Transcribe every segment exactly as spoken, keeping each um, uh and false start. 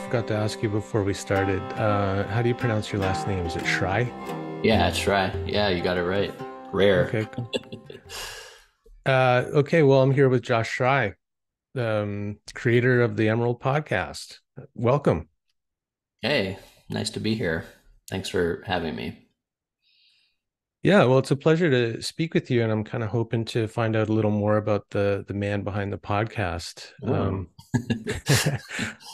forgot to ask you before we started. Uh, how do you pronounce your last name? Is it Schrei? Yeah, it's Schrei. Yeah, you got it right. Rare. Okay. uh, okay. Well, I'm here with Josh Schrei, um, creator of the Emerald podcast. Welcome. Hey, nice to be here. Thanks for having me. Yeah, well, it's a pleasure to speak with you, and I'm kind of hoping to find out a little more about the the man behind the podcast. Oh. Um,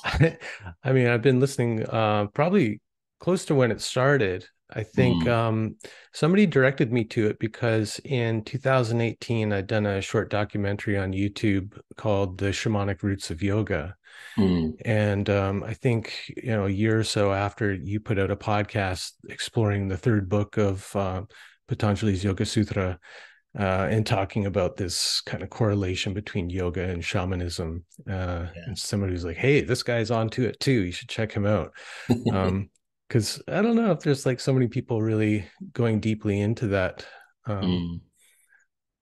I, I mean, I've been listening uh, probably close to when it started. I think mm. um, somebody directed me to it because in two thousand eighteen, I'd done a short documentary on YouTube called The Shamanic Roots of Yoga. Mm. And um, I think, you know, a year or so after, you put out a podcast exploring the third book of uh, Patanjali's Yoga Sutra uh, and talking about this kind of correlation between yoga and shamanism. Uh, yeah. And somebody was like, hey, this guy's onto it too. You should check him out. Um, because I don't know if there's like so many people really going deeply into that um, mm.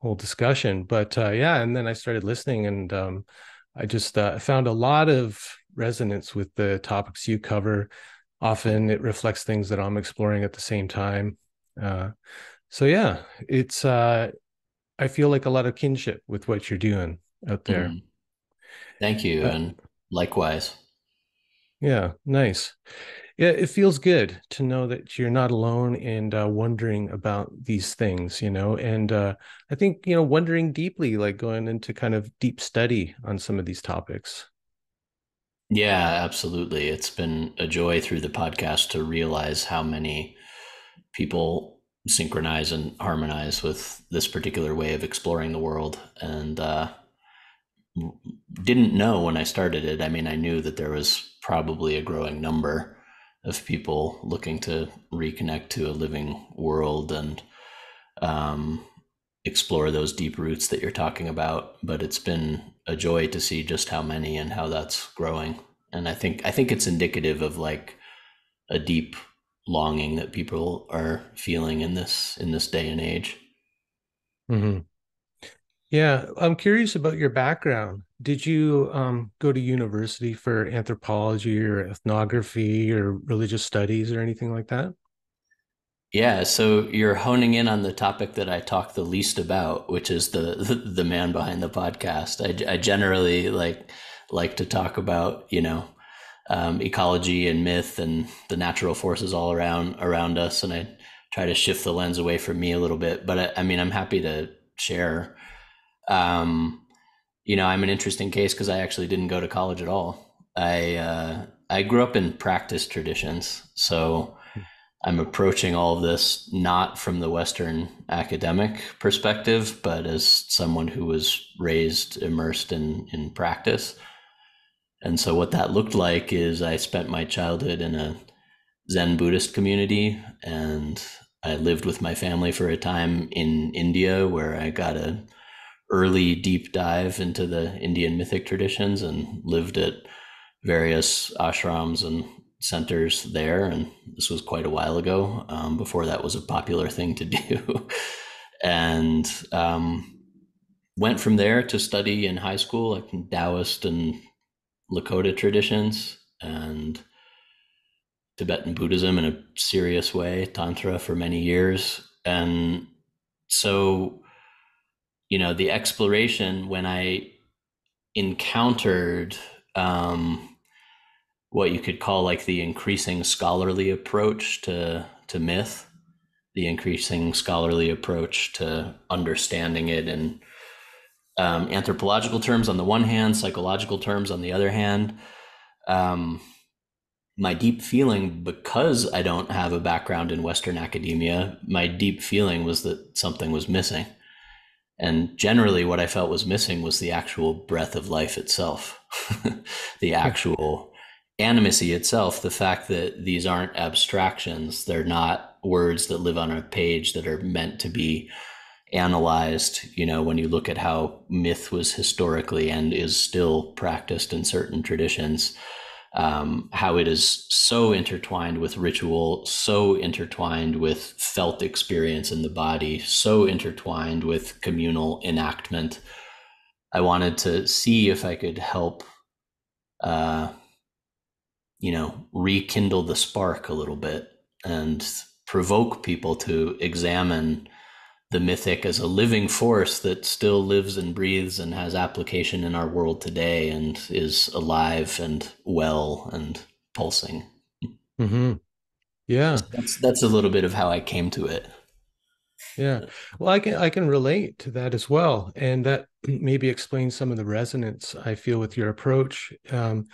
whole discussion. But uh, yeah, and then I started listening, and um, I just uh, found a lot of resonance with the topics you cover. Often it reflects things that I'm exploring at the same time. Uh, so yeah, it's uh, I feel like a lot of kinship with what you're doing out there. Mm. Thank you, uh, and likewise. Yeah, nice. Yeah, it feels good to know that you're not alone and uh, wondering about these things, you know, and uh, I think, you know, wondering deeply, like going into kind of deep study on some of these topics. Yeah, absolutely. It's been a joy through the podcast to realize how many people synchronize and harmonize with this particular way of exploring the world. And uh, didn't know when I started it. I mean, I knew that there was probably a growing number of people looking to reconnect to a living world and um, explore those deep roots that you're talking about. But it's been a joy to see just how many and how that's growing. And I think I think it's indicative of like a deep longing that people are feeling in this in this day and age. Mm-hmm. Yeah, I'm curious about your background. Did you um, go to university for anthropology or ethnography or religious studies or anything like that? Yeah, so you're honing in on the topic that I talk the least about, which is the the, the man behind the podcast. I, I generally like like to talk about, you know, um, ecology and myth and the natural forces all around around us, and I try to shift the lens away from me a little bit. But I, I mean, I'm happy to share. Um, You know, I'm an interesting case because I actually didn't go to college at all. I uh, I grew up in practice traditions, so I'm approaching all of this not from the Western academic perspective, but as someone who was raised immersed in, in practice. And so what that looked like is I spent my childhood in a Zen Buddhist community, and I lived with my family for a time in India where I got a early deep dive into the Indian mythic traditions and lived at various ashrams and centers there. And this was quite a while ago, um, before that was a popular thing to do. and um, went from there to study in high school, like in Taoist and Lakota traditions and Tibetan Buddhism in a serious way, Tantra for many years. And so you know, the exploration, when I encountered um, what you could call like the increasing scholarly approach to, to myth, the increasing scholarly approach to understanding it in um, anthropological terms on the one hand, psychological terms on the other hand, um, my deep feeling, because I don't have a background in Western academia, my deep feeling was that something was missing. And generally what I felt was missing was the actual breath of life itself, the actual animacy itself, the fact that these aren't abstractions. They're not words that live on a page that are meant to be analyzed. You know, when you look at how myth was historically and is still practiced in certain traditions, um, how it is so intertwined with ritual, so intertwined with felt experience in the body, so intertwined with communal enactment. I wanted to see if I could help, uh, you know, rekindle the spark a little bit and provoke people to examine the mythic as a living force that still lives and breathes and has application in our world today and is alive and well and pulsing. Mm-hmm. Yeah. So that's, that's a little bit of how I came to it. Yeah. Well, I can, I can relate to that as well. And that maybe explains some of the resonance I feel with your approach. Um,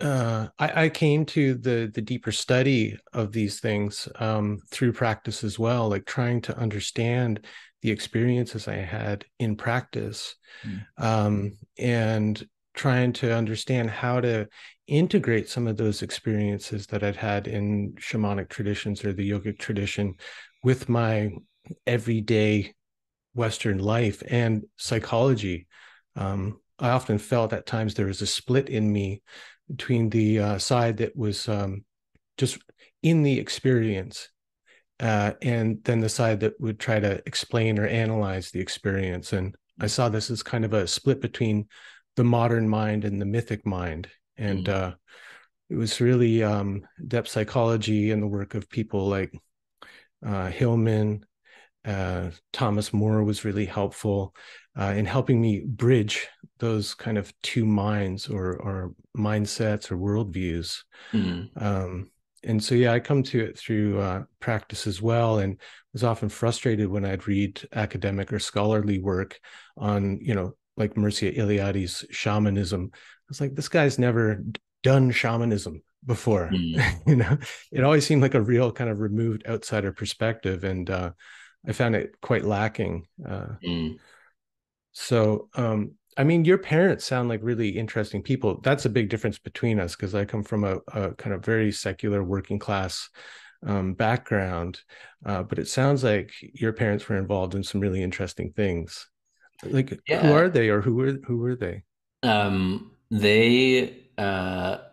uh, I, I came to the, the deeper study of these things um, through practice as well, like trying to understand the experiences I had in practice mm. um, and trying to understand how to integrate some of those experiences that I'd had in shamanic traditions or the yogic tradition with my everyday Western life and psychology. Um, I often felt at times there was a split in me between the uh, side that was um, just in the experience uh, and then the side that would try to explain or analyze the experience. And I saw this as kind of a split between the modern mind and the mythic mind. And uh, it was really um, depth psychology and the work of people like Uh, Hillman, uh, Thomas Moore was really helpful uh, in helping me bridge those kind of two minds or, or mindsets or worldviews. Mm-hmm. Um, and so, yeah, I come to it through uh, practice as well, and was often frustrated when I'd read academic or scholarly work on, you know, like Mircea Eliade's shamanism. I was like, this guy's never done shamanism before. Mm. You know, it always seemed like a real kind of removed outsider perspective, and uh I found it quite lacking. uh mm. So um I mean, your parents sound like really interesting people. That's a big difference between us, because I come from a, a kind of very secular working class um background, uh but it sounds like your parents were involved in some really interesting things. Like, yeah. Who are they, or who were who were they? Um they uh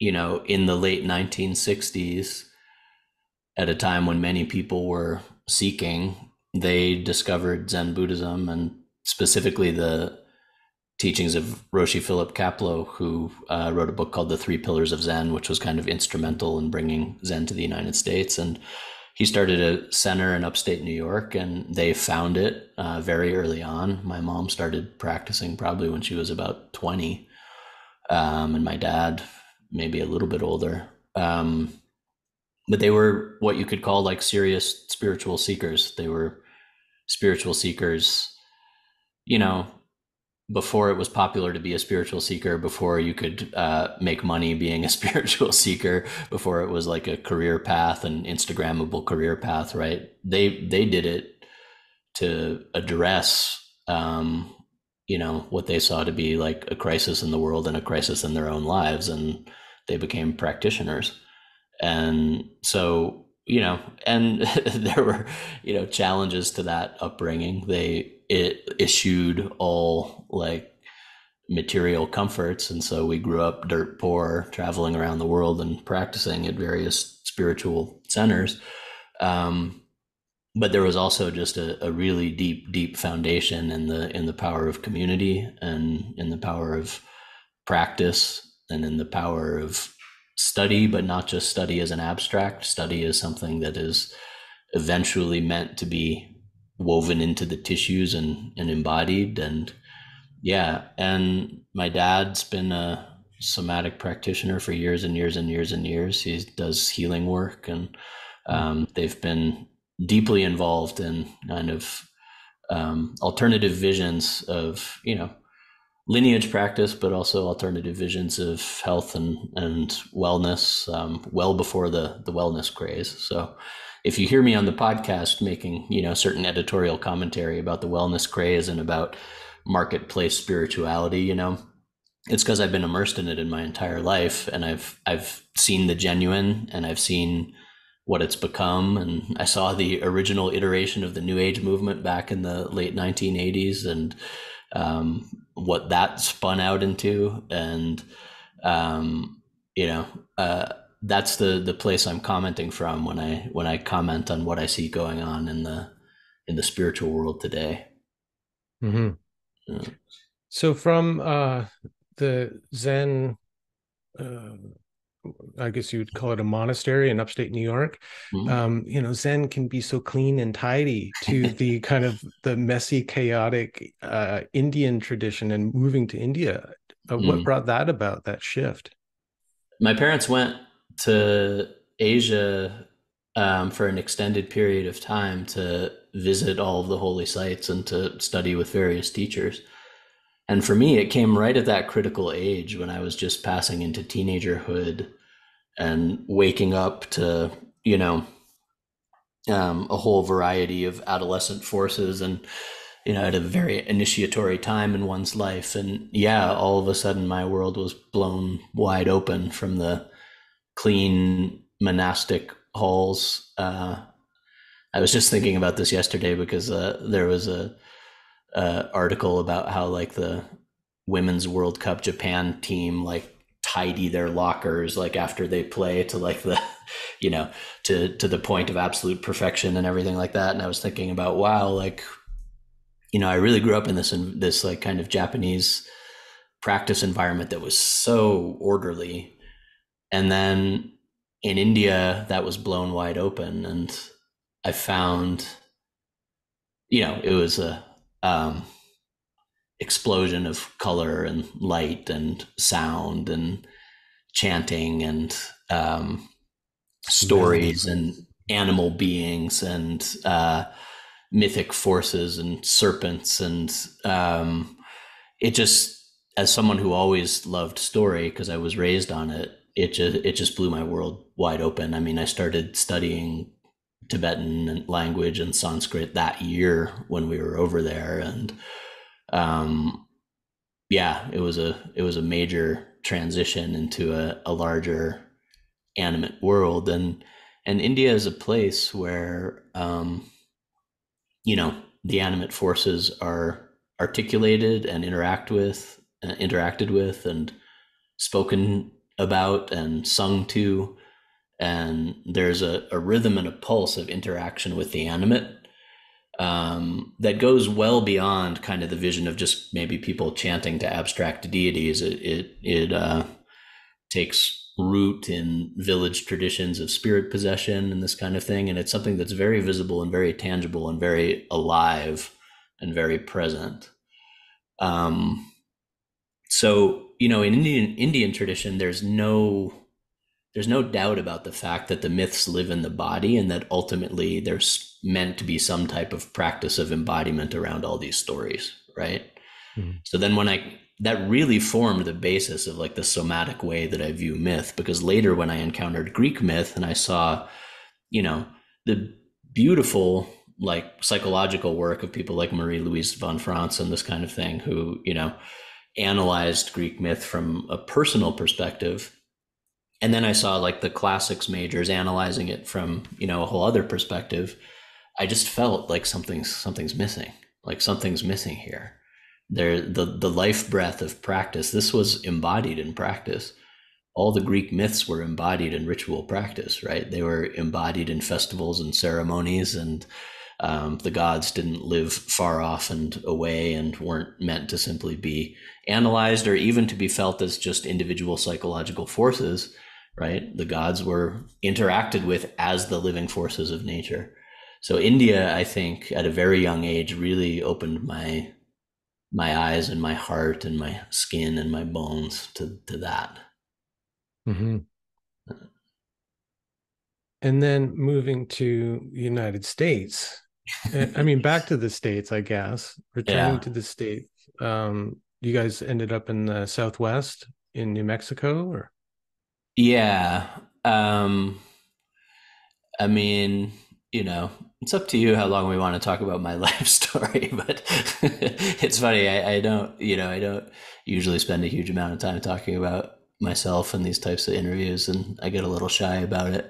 you know, in the late nineteen sixties, at a time when many people were seeking, they discovered Zen Buddhism, and specifically the teachings of Roshi Philip Kaplow, who uh, wrote a book called The Three Pillars of Zen, which was kind of instrumental in bringing Zen to the United States. And he started a center in upstate New York, and they found it uh, very early on. My mom started practicing probably when she was about twenty, um, and my dad maybe a little bit older, um, but they were what you could call like serious spiritual seekers. They were spiritual seekers, you know, before it was popular to be a spiritual seeker, before you could uh, make money being a spiritual seeker, before it was like a career path, an Instagrammable career path, right? They, they did it to address, um, you know, what they saw to be like a crisis in the world and a crisis in their own lives. And they became practitioners. And so, you know, and there were, you know, challenges to that upbringing. They it issued all like material comforts. And so we grew up dirt poor, traveling around the world and practicing at various spiritual centers. Um, But there was also just a, a really deep, deep foundation in the in the power of community, and in the power of practice, and in the power of study, but not just study as an abstract. Study is something that is eventually meant to be woven into the tissues and, and embodied. And yeah, and my dad's been a somatic practitioner for years and years and years and years. He does healing work, and um, they've been deeply involved in kind of um, alternative visions of, you know, lineage practice, but also alternative visions of health and, and wellness, um, well before the, the wellness craze. So if you hear me on the podcast making, you know, certain editorial commentary about the wellness craze and about marketplace spirituality, you know, it's because I've been immersed in it in my entire life, and I've, I've seen the genuine, and I've seen what it's become. And I saw the original iteration of the New Age movement back in the late nineteen eighties, and um, what that spun out into. And, um, you know, uh, that's the, the place I'm commenting from when I, when I comment on what I see going on in the, in the spiritual world today. Mm-hmm. Yeah. So from uh, the Zen uh, I guess you'd call it a monastery in upstate New York. Mm-hmm. Um, you know, Zen can be so clean and tidy to the kind of the messy, chaotic uh, Indian tradition and moving to India. Uh, mm-hmm. What brought that about, that shift? My parents went to Asia um, for an extended period of time to visit all of the holy sites and to study with various teachers. And for me, it came right at that critical age when I was just passing into teenagerhood and waking up to, you know, um, a whole variety of adolescent forces and, you know, at a very initiatory time in one's life. And yeah, all of a sudden my world was blown wide open from the clean monastic halls. Uh, I was just thinking about this yesterday because uh, there was a, Uh, article about how like the Women's World Cup Japan team like tidy their lockers like after they play to like the you know to to the point of absolute perfection and everything like that. And I was thinking about, wow, like, you know, I really grew up in this in this like kind of Japanese practice environment that was so orderly, and then in India that was blown wide open. And I found, you know, it was a Um, explosion of color and light and sound and chanting and um, stories and animal beings and uh, mythic forces and serpents. And um, it just, as someone who always loved story because I was raised on it, it just, it just blew my world wide open. I mean, I started studying Tibetan language and Sanskrit that year when we were over there. And um, yeah, it was a, it was a major transition into a, a larger animate world. And, and India is a place where, um, you know, the animate forces are articulated and interact with, uh, interacted with and spoken about and sung to. And there's a, a rhythm and a pulse of interaction with the animate um, that goes well beyond kind of the vision of just maybe people chanting to abstract deities. It it, it uh, takes root in village traditions of spirit possession and this kind of thing. And it's something that's very visible and very tangible and very alive and very present. Um, so, you know, in Indian, Indian tradition, there's no... There's no doubt about the fact that the myths live in the body and that ultimately there's meant to be some type of practice of embodiment around all these stories, right? Mm. So then when I, that really formed the basis of like the somatic way that I view myth, because later when I encountered Greek myth and I saw, you know, the beautiful like psychological work of people like Marie-Louise von France and this kind of thing who, you know, analyzed Greek myth from a personal perspective. And then I saw like the classics majors analyzing it from, you know, a whole other perspective. I just felt like something's something's missing, like something's missing here. There, the, the life breath of practice, this was embodied in practice. All the Greek myths were embodied in ritual practice, right? They were embodied in festivals and ceremonies, and um, the gods didn't live far off and away and weren't meant to simply be analyzed or even to be felt as just individual psychological forces. Right? The gods were interacted with as the living forces of nature. So India, I think, at a very young age, really opened my my eyes and my heart and my skin and my bones to, to that. Mm-hmm. And then moving to the United States, I mean, back to the States, I guess, returning yeah. to the States. Um, you guys ended up in the Southwest in New Mexico, or? Yeah. Um, I mean, you know, it's up to you how long we want to talk about my life story, but it's funny. I, I don't, you know, I don't usually spend a huge amount of time talking about myself in these types of interviews, and I get a little shy about it.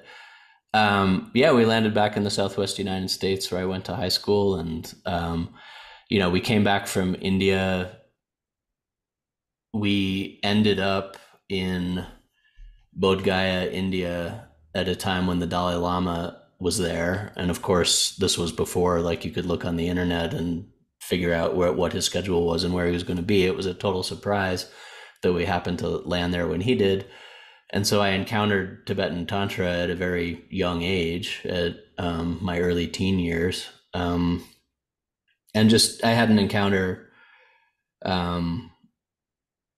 Um, yeah, we landed back in the Southwest United States where I went to high school, and, um, you know, we came back from India. We ended up in Bodh Gaya, India, at a time when the Dalai Lama was there. And of course, this was before like you could look on the internet and figure out where, what his schedule was and where he was going to be. It was a total surprise that we happened to land there when he did. And so I encountered Tibetan Tantra at a very young age, at um, my early teen years. Um, and just, I had an encounter um,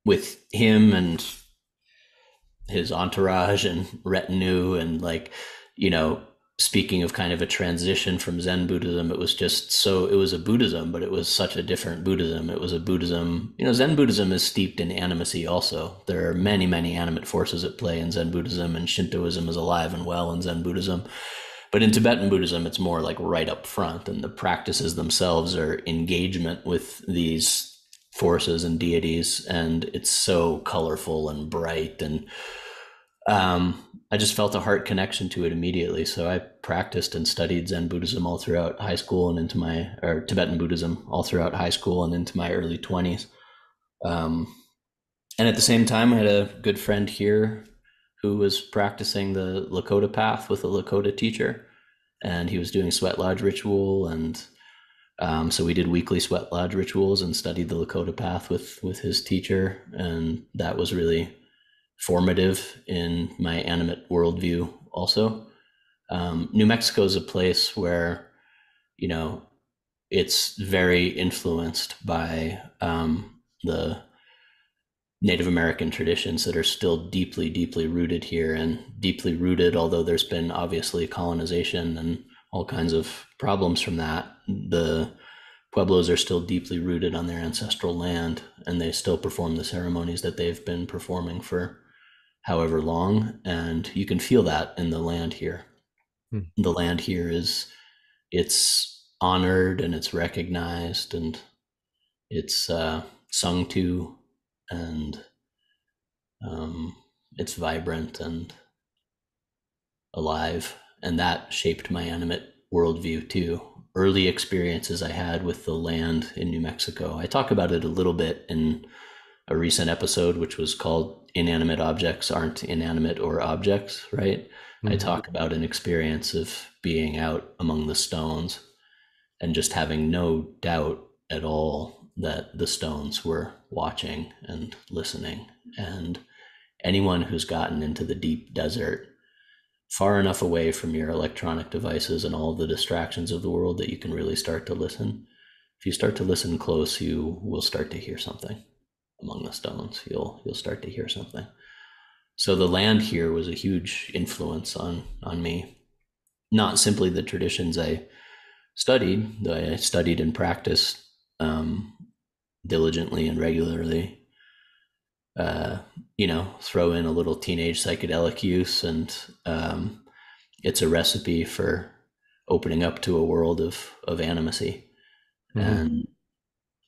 with him and his entourage and retinue, and like, you know, speaking of kind of a transition from Zen Buddhism, it was just so, it was a Buddhism, but it was such a different Buddhism. It was a Buddhism, you know, Zen Buddhism is steeped in animacy also. There are many, many animate forces at play in Zen Buddhism, and Shintoism is alive and well in Zen Buddhism. But in Tibetan Buddhism, it's more like right up front, and the practices themselves are engagement with these forces and deities, and it's so colorful and bright, and um, I just felt a heart connection to it immediately. So I practiced and studied Zen Buddhism all throughout high school and into my, or Tibetan Buddhism all throughout high school and into my early twenties. Um, and at the same time, I had a good friend here who was practicing the Lakota path with a Lakota teacher, and he was doing sweat lodge ritual. And um, so we did weekly sweat lodge rituals and studied the Lakota path with, with his teacher. And that was really formative in my animate worldview also. Um, New Mexico is a place where, you know, it's very influenced by um, the Native American traditions that are still deeply, deeply rooted here, and deeply rooted, although there's been obviously colonization and all kinds of problems from that. The Pueblos are still deeply rooted on their ancestral land, and they still perform the ceremonies that they've been performing for however long, and you can feel that in the land here. Hmm. The land here is, it's honored and it's recognized and it's uh, sung to, and um, it's vibrant and alive, and that shaped my animate worldview too. Early experiences I had with the land in New Mexico. I talk about it a little bit in a recent episode, which was called Inanimate Objects Aren't Inanimate or Objects, right? Mm-hmm. I talk about an experience of being out among the stones and just having no doubt at all that the stones were watching and listening. And anyone who's gotten into the deep desert, far enough away from your electronic devices and all the distractions of the world that you can really start to listen, if you start to listen close, you will start to hear something. Among the stones, you'll you'll start to hear something. So the land here was a huge influence on on me. Not simply the traditions I studied, though I studied and practiced um, diligently and regularly. Uh, you know, throw in a little teenage psychedelic use, and um, it's a recipe for opening up to a world of of animacy. Mm-hmm. And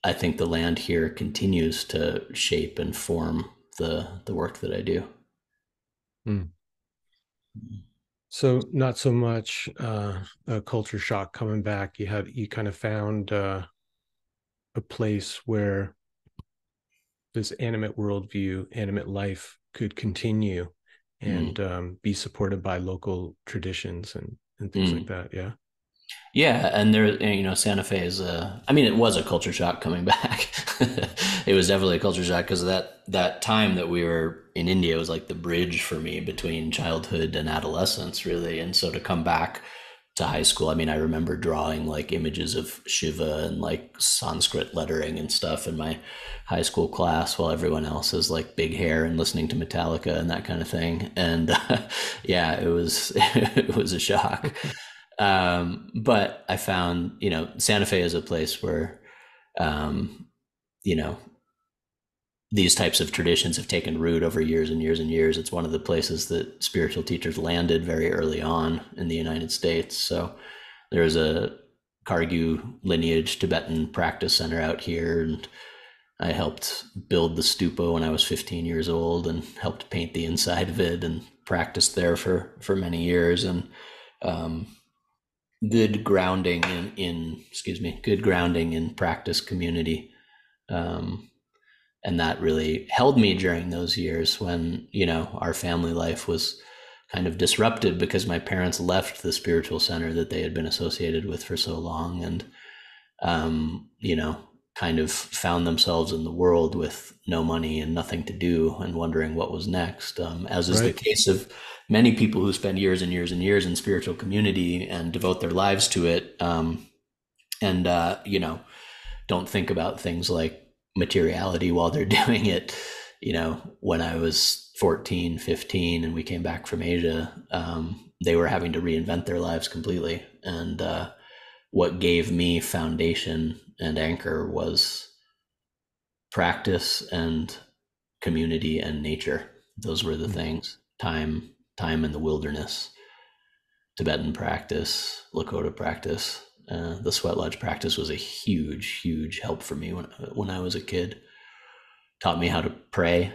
I think the land here continues to shape and form the the work that I do. Mm. So not so much uh, a culture shock coming back. You had you kind of found uh, a place where this animate worldview, animate life could continue and mm. um, be supported by local traditions and, and things mm. like that. Yeah. Yeah. And there, you know, Santa Fe is a, I mean, it was a culture shock coming back. It was definitely a culture shock, because that, that time that we were in India was like the bridge for me between childhood and adolescence, really. And so to come back to high school, I mean, I remember drawing like images of Shiva and like Sanskrit lettering and stuff in my high school class, while everyone else is like big hair and listening to Metallica and that kind of thing. And uh, yeah, it was it was a shock. Um, but I found, you know, Santa Fe is a place where, um, you know, these types of traditions have taken root over years and years and years. It's one of the places that spiritual teachers landed very early on in the United States. So there's a Kargyu lineage Tibetan practice center out here, and I helped build the stupa when I was fifteen years old and helped paint the inside of it and practiced there for, for many years. And um, good grounding in, in, excuse me, good grounding in practice community. Um, And that really held me during those years when, you know, our family life was kind of disrupted because my parents left the spiritual center that they had been associated with for so long. And, um, you know, kind of found themselves in the world with no money and nothing to do and wondering what was next, um, as is right. the case of many people who spend years and years and years in spiritual community and devote their lives to it, um, and, uh, you know, don't think about things like materiality while they're doing it. You know, when I was fourteen, fifteen, and we came back from Asia, um, they were having to reinvent their lives completely. And uh, what gave me foundation and anchor was practice and community and nature. Those were the mm-hmm. things. Time, time in the wilderness, Tibetan practice, Lakota practice. Uh, the sweat lodge practice was a huge, huge help for me when when I was a kid. Taught me how to pray,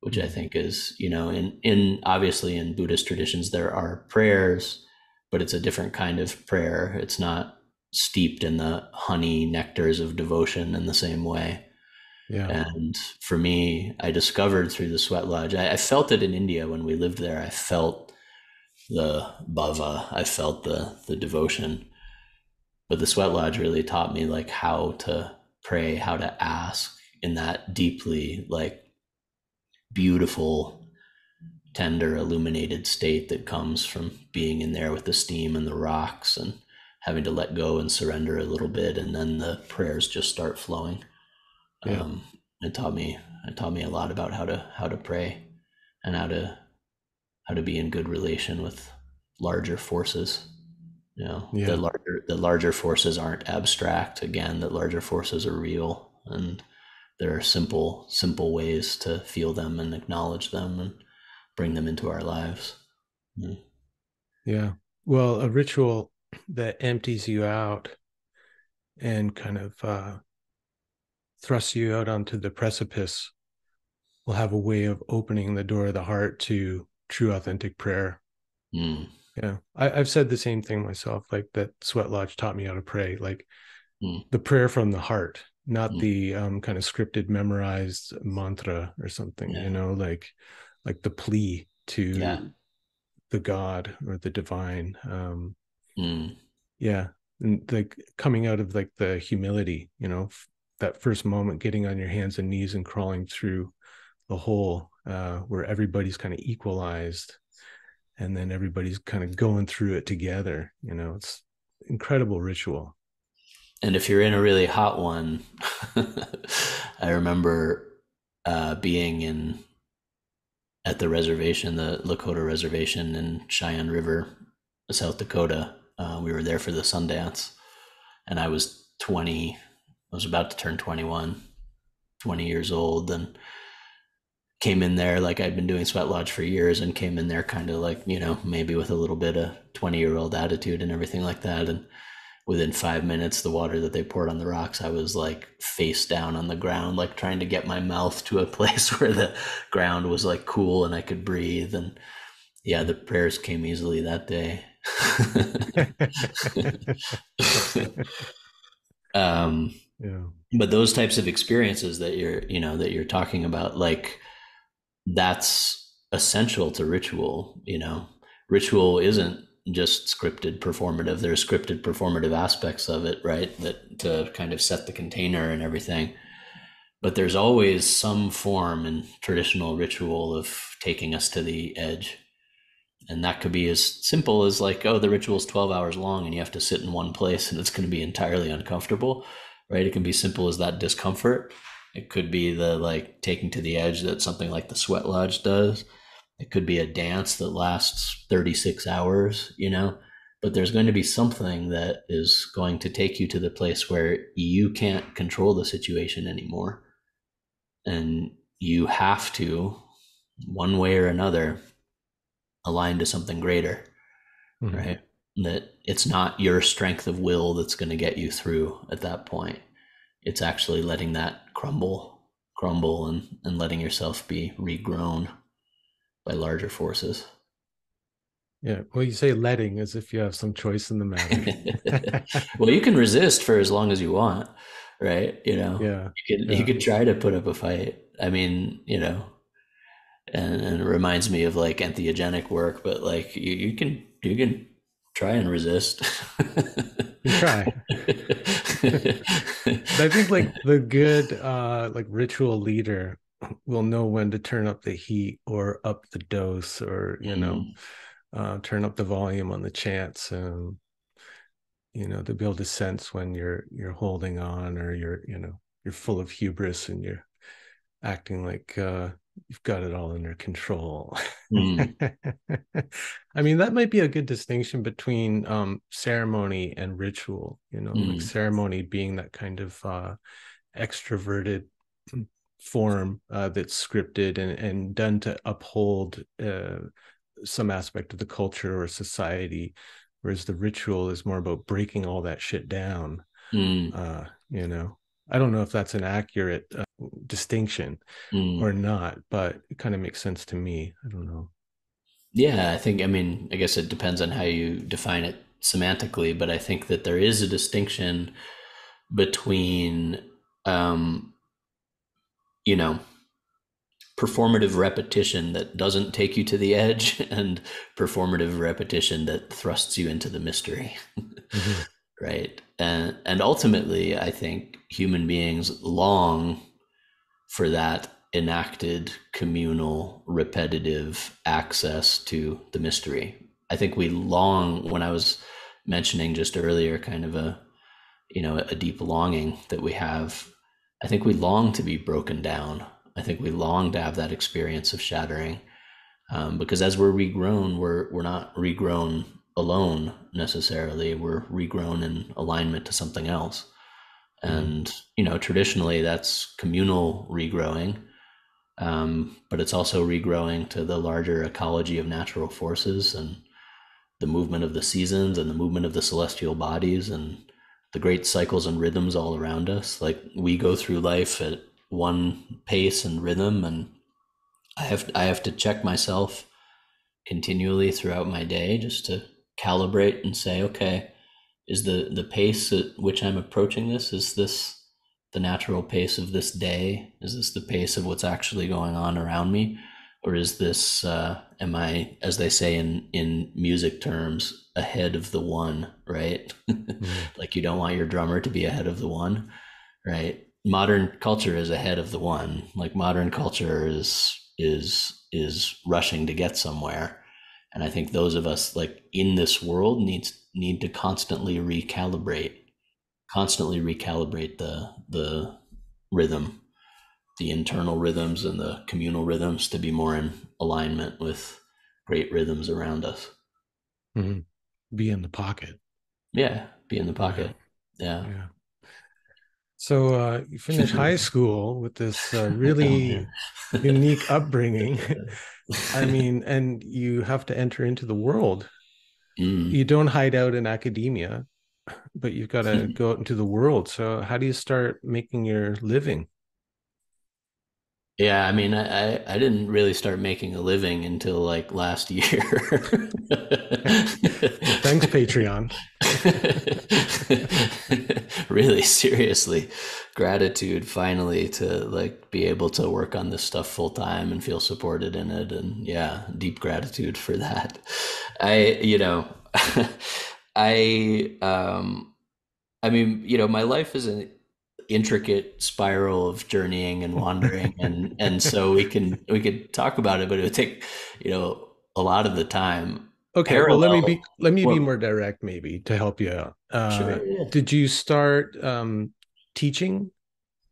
which I think is, you know, in in obviously in Buddhist traditions there are prayers, but it's a different kind of prayer. It's not steeped in the honey nectars of devotion in the same way. Yeah. And for me, I discovered through the sweat lodge, I, I felt it in India when we lived there. I felt the bhava, I felt the the devotion. But the sweat lodge really taught me like how to pray, how to ask in that deeply like beautiful, tender, illuminated state that comes from being in there with the steam and the rocks and having to let go and surrender a little bit. And then the prayers just start flowing. Yeah. Um, it taught me, it taught me a lot about how to, how to pray and how to, how to be in good relation with larger forces. You know, yeah. the larger the larger forces aren't abstract. Again, that larger forces are real, and there are simple simple ways to feel them and acknowledge them and bring them into our lives. Yeah. Yeah. Well, a ritual that empties you out and kind of uh, thrusts you out onto the precipice will have a way of opening the door of the heart to true, authentic prayer. Mm. Yeah, I, I've said the same thing myself, like that sweat lodge taught me how to pray, like mm. the prayer from the heart, not mm. the um, kind of scripted memorized mantra or something, yeah. you know, like like the plea to yeah. the God or the divine. Um, mm. Yeah, and like coming out of like the humility, you know, f- that first moment, getting on your hands and knees and crawling through the hole uh, where everybody's kind of equalized. And then everybody's kind of going through it together. You know, it's incredible ritual. And if you're in a really hot one, I remember uh, being in at the reservation, the Lakota reservation in Cheyenne River, South Dakota. Uh, we were there for the Sundance, and I was twenty. I was about to turn twenty-one, twenty years old, and came in there like I'd been doing sweat lodge for years, and came in there kind of like, you know, maybe with a little bit of twenty year old attitude and everything like that. And within five minutes, the water that they poured on the rocks, I was like face down on the ground, like trying to get my mouth to a place where the ground was like cool and I could breathe. And yeah, the prayers came easily that day. um, yeah. But those types of experiences that you're, you know, that you're talking about, like, that's essential to ritual. You know, ritual isn't just scripted performative. There's scripted performative aspects of it, right? That to kind of set the container and everything. But there's always some form in traditional ritual of taking us to the edge. And that could be as simple as like, oh, the ritual is twelve hours long and you have to sit in one place and it's going to be entirely uncomfortable, right? It can be simple as that discomfort. It could be the like taking to the edge that something like the sweat lodge does. It could be a dance that lasts thirty-six hours, you know, but there's going to be something that is going to take you to the place where you can't control the situation anymore. And you have to, one way or another, align to something greater, mm-hmm. right? That it's not your strength of will that's going to get you through at that point. It's actually letting that crumble, crumble, and, and letting yourself be regrown by larger forces. Yeah. Well, you say letting as if you have some choice in the matter. Well, you can resist for as long as you want, right? You know, yeah. you could, yeah. you could try to put up a fight. I mean, you know, and, and it reminds me of like entheogenic work, but like you, you can, you can try and resist. We try. I think like the good uh, like ritual leader will know when to turn up the heat or up the dose, or, you mm-hmm. know, uh, turn up the volume on the chants, and, you know, to be able to sense when you're you're holding on, or you're, you know, you're full of hubris and you're acting like uh, you've got it all under control. Mm. I mean, that might be a good distinction between um, ceremony and ritual, you know, mm. like ceremony being that kind of uh, extroverted form uh, that's scripted and, and done to uphold uh, some aspect of the culture or society, whereas the ritual is more about breaking all that shit down, mm. uh, you know. I don't know if that's an accurate uh, distinction mm. or not, but it kind of makes sense to me. I don't know. Yeah, I think, I mean, I guess it depends on how you define it semantically, but I think that there is a distinction between, um, you know, performative repetition that doesn't take you to the edge and performative repetition that thrusts you into the mystery. Mm-hmm. Right. And, and ultimately, I think human beings long for that enacted, communal, repetitive access to the mystery. I think we long, when I was mentioning just earlier, kind of a, you know, a deep longing that we have, I think we long to be broken down. I think we long to have that experience of shattering, um, because as we're regrown, we're, we're not regrown alone necessarily. We're regrown in alignment to something else. And mm. you know, traditionally that's communal regrowing, um, but it's also regrowing to the larger ecology of natural forces and the movement of the seasons and the movement of the celestial bodies and the great cycles and rhythms all around us. Like, we go through life at one pace and rhythm, and I have I have to check myself continually throughout my day just to calibrate and say, okay, is the, the pace at which I'm approaching this, is this the natural pace of this day? Is this the pace of what's actually going on around me? Or is this, uh, am I, as they say in, in music terms, ahead of the one, right? Mm-hmm. Like, you don't want your drummer to be ahead of the one, right? Modern culture is ahead of the one. Like, modern culture is, is, is rushing to get somewhere. And I think those of us like in this world needs need to constantly recalibrate, constantly recalibrate the the rhythm, the internal rhythms and the communal rhythms to be more in alignment with great rhythms around us. Mm-hmm. Be in the pocket. Yeah, be in the pocket. Yeah. yeah. So uh, you finished high school with this uh, really unique upbringing. I mean, and you have to enter into the world. Mm. You don't hide out in academia, but you've got to go out into the world. So how do you start making your living? Yeah, I mean, I, I, I didn't really start making a living until like last year. Thanks, Patreon. Really, seriously, gratitude finally to like be able to work on this stuff full time and feel supported in it. And yeah, deep gratitude for that. I, you know, I, um, I mean, you know, my life is an intricate spiral of journeying and wandering. and, and so we can, we could talk about it, but it would take, you know, a lot of the time. Okay, parallel. Well, let me be let me well, be more direct, maybe, to help you out. Uh, sure, yeah. Did you start um, teaching?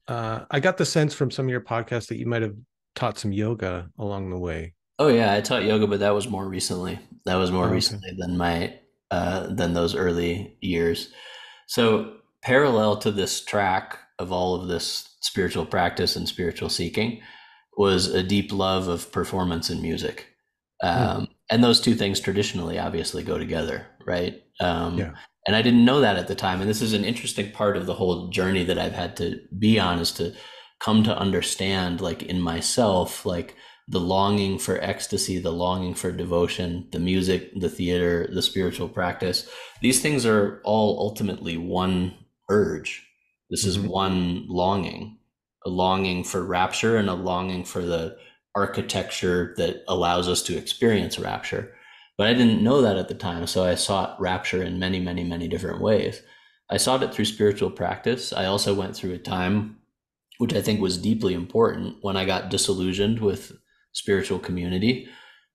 Uh, I got the sense from some of your podcasts that you might have taught some yoga along the way. Oh yeah, I taught yoga, but that was more recently. That was more oh, okay. recently than my uh, than those early years. So parallel to this track of all of this spiritual practice and spiritual seeking was a deep love of performance and music. Um, hmm. And those two things traditionally obviously go together, right? Um, yeah. And I didn't know that at the time. And this is an interesting part of the whole journey that I've had to be on, is to come to understand, like in myself, like the longing for ecstasy, the longing for devotion, the music, the theater, the spiritual practice. These things are all ultimately one urge. This mm-hmm. is one longing, a longing for rapture and a longing for the architecture that allows us to experience rapture. But I didn't know that at the time. So I sought rapture in many, many, many different ways. I sought it through spiritual practice. I also went through a time, which I think was deeply important, when I got disillusioned with spiritual community.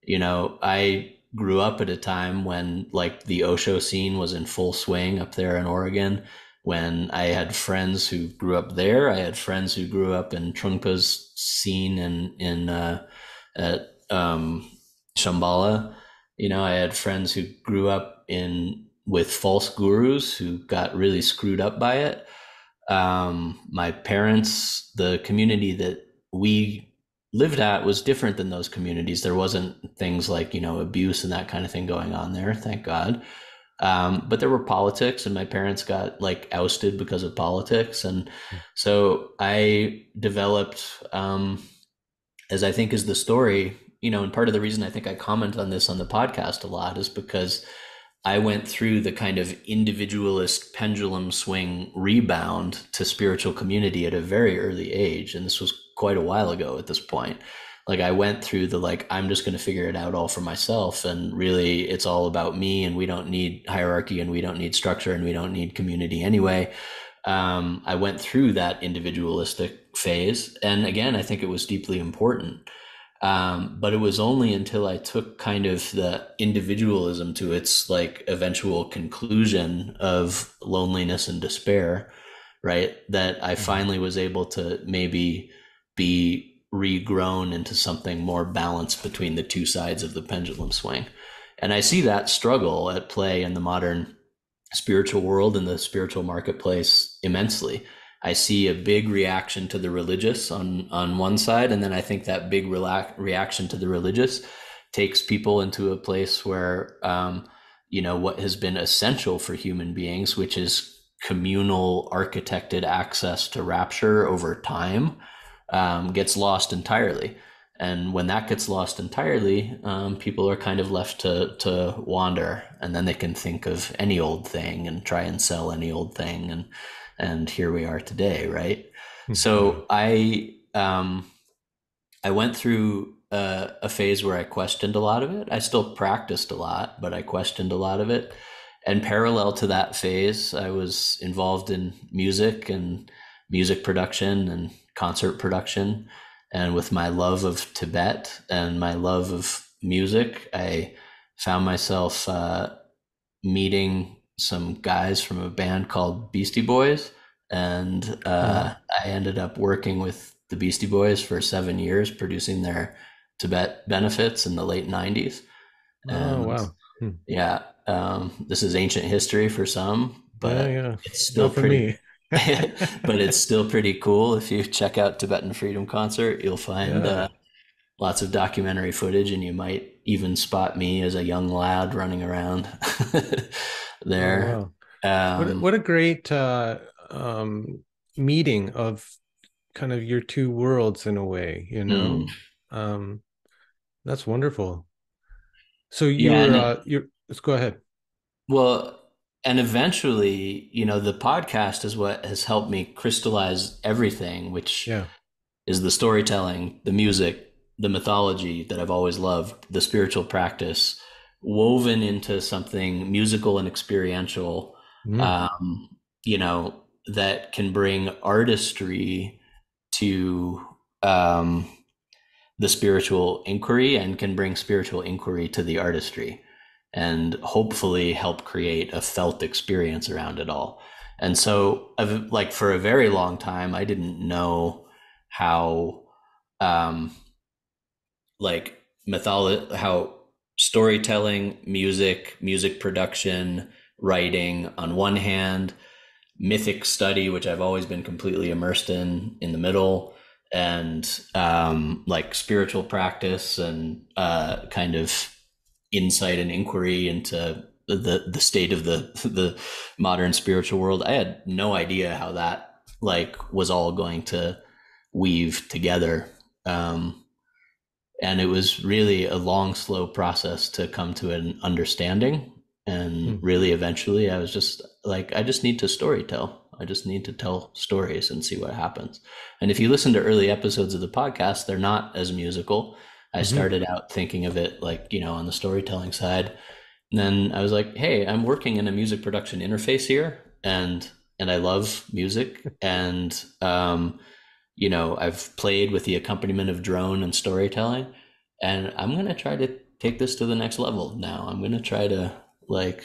You know, I grew up at a time when like the Osho scene was in full swing up there in Oregon, when I had friends who grew up there. I had friends who grew up in Trungpa's scene in, in uh, at um, Shambhala. You know, I had friends who grew up in with false gurus who got really screwed up by it. Um, my parents, the community that we lived at was different than those communities. There wasn't things like, you know, abuse and that kind of thing going on there, thank God. Um, but there were politics, and my parents got like ousted because of politics. And so I developed, um, as I think is the story, you know, and part of the reason I think I comment on this on the podcast a lot is because I went through the kind of individualist pendulum swing rebound to spiritual community at a very early age. And this was quite a while ago at this point. Like I went through the, like, I'm just going to figure it out all for myself. And really it's all about me, and we don't need hierarchy, and we don't need structure, and we don't need community anyway. Um, I went through that individualistic phase. And again, I think it was deeply important. Um, but it was only until I took kind of the individualism to its like eventual conclusion of loneliness and despair, right, that I finally was able to maybe be regrown into something more balanced between the two sides of the pendulum swing. And I see that struggle at play in the modern spiritual world and the spiritual marketplace immensely. I see a big reaction to the religious on, on one side. And then I think that big relax, reaction to the religious takes people into a place where, um, you know, what has been essential for human beings, which is communal architected access to rapture over time, um, gets lost entirely. And when that gets lost entirely, um, people are kind of left to, to wander, and then they can think of any old thing and try and sell any old thing. And, And here we are today, right? Mm-hmm. So I um, I went through a, a phase where I questioned a lot of it. I still practiced a lot, but I questioned a lot of it. And parallel to that phase, I was involved in music and music production and concert production. And with my love of Tibet and my love of music, I found myself uh, meeting some guys from a band called Beastie Boys, and uh, I ended up working with the Beastie Boys for seven years, producing their Tibet benefits in the late nineties. And, oh wow! Hmm. Yeah, um, this is ancient history for some, but yeah, yeah. it's still Not pretty. For me. But it's still pretty cool. If you check out Tibetan Freedom Concert, you'll find yeah. uh, lots of documentary footage, and you might even spot me as a young lad running around. There. Oh, wow. um, what, what a great uh, um, meeting of kind of your two worlds in a way, you know. Mm. Um, that's wonderful. So you're, yeah, uh, it, you're, let's go ahead. Well, and eventually, you know, the podcast is what has helped me crystallize everything, which yeah. is the storytelling, the music, the mythology that I've always loved, the spiritual practice, woven into something musical and experiential, mm. um, you know, that can bring artistry to um, the spiritual inquiry, and can bring spiritual inquiry to the artistry, and hopefully help create a felt experience around it all. And so, like, for a very long time, I didn't know how, um, like, mytholo- how, storytelling, music, music production, writing on one hand, mythic study, which I've always been completely immersed in, in the middle, and um, like spiritual practice and uh, kind of insight and inquiry into the, the state of the, the modern spiritual world. I had no idea how that like was all going to weave together. Um, And it was really a long, slow process to come to an understanding. And really, eventually, I was just like, I just need to storytell. I just need to tell stories and see what happens. And if you listen to early episodes of the podcast, they're not as musical. I mm-hmm. started out thinking of it like, you know, on the storytelling side. And then I was like, hey, I'm working in a music production interface here. and and I love music, and um, you know, I've played with the accompaniment of drone and storytelling, and I'm gonna try to take this to the next level now. I'm gonna try to like,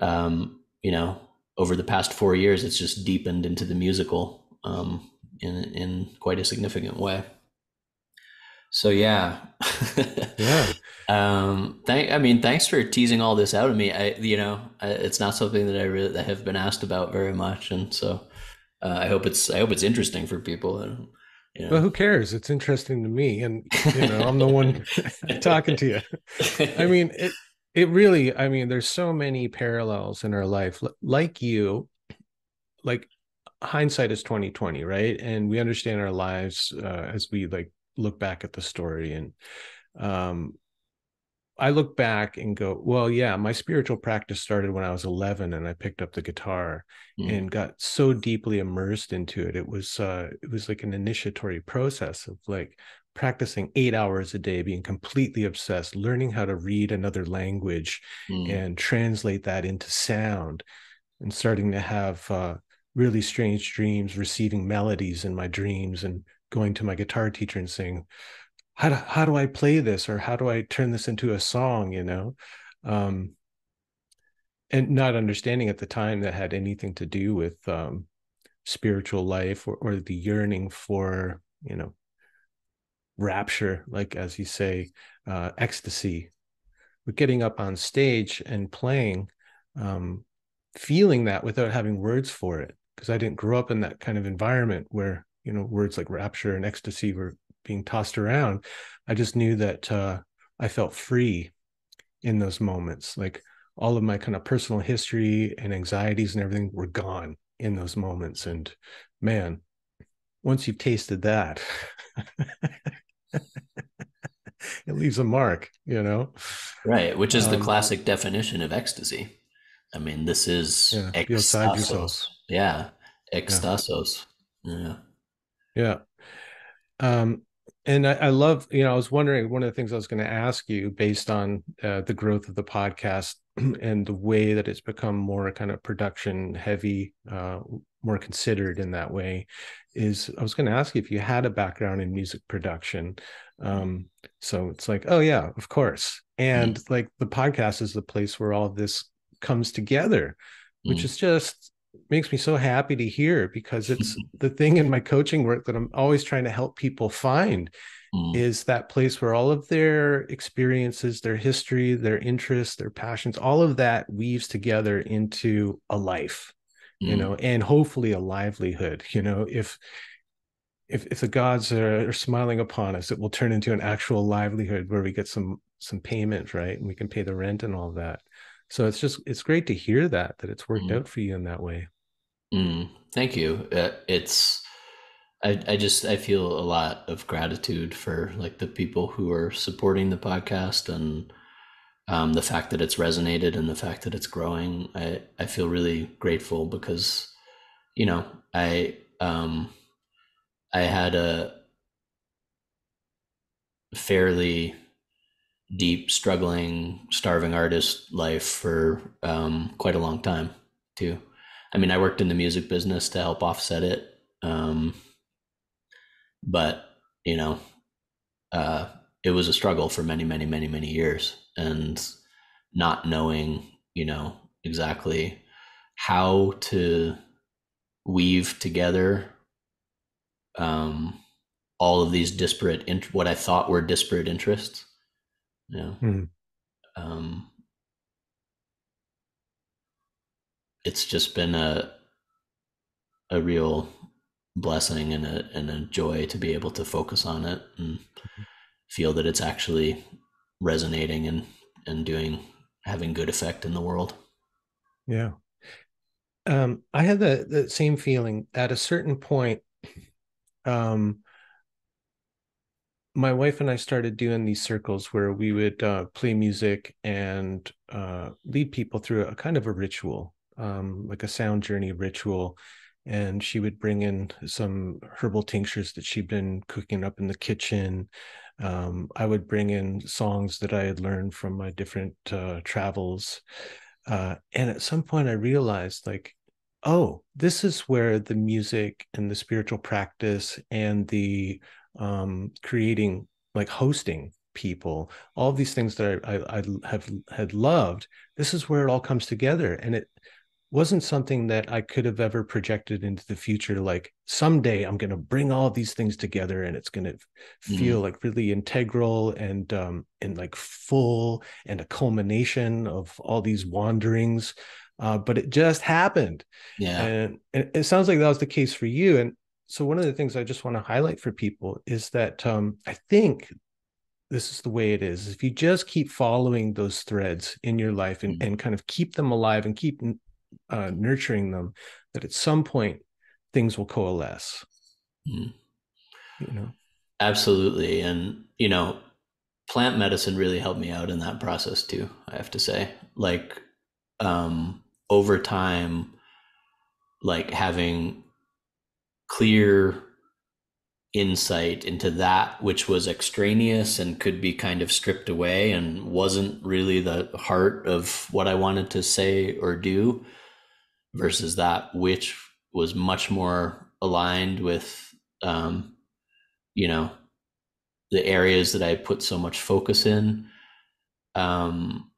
um, you know, over the past four years, it's just deepened into the musical um, in in quite a significant way. So yeah, yeah. Um, thank. I mean, thanks for teasing all this out of me. I, you know, I, it's not something that I really that have been asked about very much, and so uh, I hope it's I hope it's interesting for people. And, you know. Well, who cares? It's interesting to me, and you know, I'm the one talking to you. I mean, it it really. I mean, there's so many parallels in our life. Like you, like hindsight is twenty twenty, right? And we understand our lives uh, as we like look back at the story, and um I look back and go, well, yeah, my spiritual practice started when I was eleven and I picked up the guitar mm. and got so deeply immersed into it. It was uh it was like an initiatory process of like practicing eight hours a day, being completely obsessed, learning how to read another language mm. and translate that into sound, and starting to have uh really strange dreams, receiving melodies in my dreams, and going to my guitar teacher and saying, how do, how do I play this? Or how do I turn this into a song, you know? Um, and not understanding at the time that had anything to do with um, spiritual life or, or the yearning for, you know, rapture, like, as you say, uh, ecstasy. But getting up on stage and playing, um, feeling that without having words for it, because I didn't grow up in that kind of environment where, you know, words like rapture and ecstasy were being tossed around. I just knew that uh, I felt free in those moments. Like all of my kind of personal history and anxieties and everything were gone in those moments. And man, once you've tasted that, it leaves a mark, you know? Right, which is um, the classic definition of ecstasy. I mean, this is yeah, ecstasos. Yeah, ecstasos. Yeah. yeah. Yeah. Um, and I, I love, you know, I was wondering, one of the things I was going to ask you based on uh, the growth of the podcast and the way that it's become more kind of production heavy, uh, more considered in that way, is I was going to ask you if you had a background in music production. Um, so it's like, oh, yeah, of course. And mm. like the podcast is the place where all of this comes together, which mm. is just makes me so happy to hear, because it's the thing in my coaching work that I'm always trying to help people find mm. is that place where all of their experiences, their history, their interests, their passions, all of that weaves together into a life, mm. you know, and hopefully a livelihood. You know, if, if, if the gods are, are smiling upon us, it will turn into an actual livelihood where we get some, some payment, right? And we can pay the rent and all that. So it's just, it's great to hear that, that it's worked mm. out for you in that way. Mm. Thank you. Uh, it's, I, I just, I feel a lot of gratitude for like the people who are supporting the podcast, and um, the fact that it's resonated and the fact that it's growing. I, I feel really grateful because, you know, I, um, I had a fairly deep, struggling, starving artist life for um, quite a long time too. I mean, I worked in the music business to help offset it. Um, but, you know, uh, it was a struggle for many, many, many, many years, and not knowing, you know, exactly how to weave together um, all of these disparate, int- what I thought were disparate interests. Yeah. Hmm. Um, it's just been a a real blessing and a and a joy to be able to focus on it and feel that it's actually resonating and and doing having good effect in the world. Yeah. Um, I had the, the same feeling at a certain point. Um, my wife and I started doing these circles where we would uh, play music and uh, lead people through a kind of a ritual, um, like a sound journey ritual. And she would bring in some herbal tinctures that she'd been cooking up in the kitchen. Um, I would bring in songs that I had learned from my different uh, travels. Uh, and at some point I realized, like, oh, this is where the music and the spiritual practice and the um, creating, like hosting people, all of these things that I, I, I have had loved, this is where it all comes together. And it wasn't something that I could have ever projected into the future, like someday I'm going to bring all these things together and it's going to feel mm-hmm. like really integral and um, and like full and a culmination of all these wanderings. Uh, but it just happened. Yeah. And, and it sounds like that was the case for you. And so one of the things I just want to highlight for people is that um, I think this is the way it is. If you just keep following those threads in your life and, mm-hmm. and kind of keep them alive and keep Uh, nurturing them, that at some point things will coalesce. Mm. You know, absolutely. And you know, plant medicine really helped me out in that process too, I have to say. Like um over time, like having clear insight into that which was extraneous and could be kind of stripped away and wasn't really the heart of what I wanted to say or do, versus that which was much more aligned with, um, you know, the areas that I put so much focus in. Um,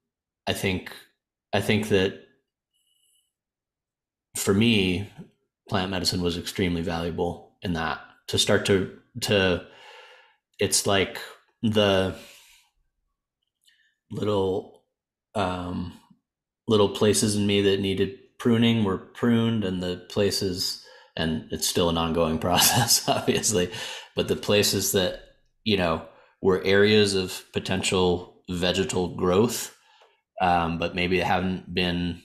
I think, I think that for me, plant medicine was extremely valuable in that, to start to, to, it's like the little, um, little places in me that needed pruning were pruned, and the places, and it's still an ongoing process, obviously, but the places that, you know, were areas of potential vegetal growth, um, but maybe haven't been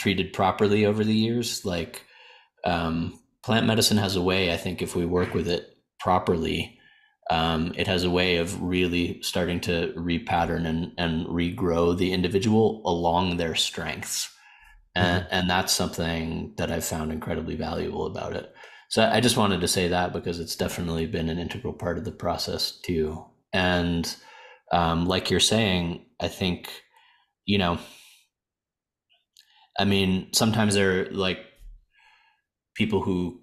treated properly over the years. Like, um, plant medicine has a way, I think, if we work with it properly, um, it has a way of really starting to repattern and, and regrow the individual along their strengths. And, and that's something that I've found incredibly valuable about it. So I just wanted to say that, because it's definitely been an integral part of the process too. And um, like you're saying, I think, you know, I mean, sometimes they're like people who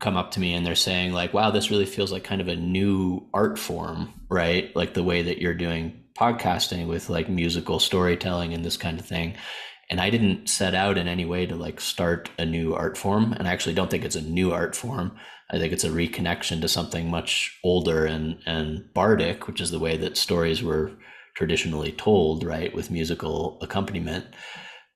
come up to me and they're saying like, wow, this really feels like kind of a new art form, right? Like the way that you're doing podcasting with like musical storytelling and this kind of thing. And I didn't set out in any way to like start a new art form. And I actually don't think it's a new art form. I think it's a reconnection to something much older and, and bardic, which is the way that stories were traditionally told, right? With musical accompaniment.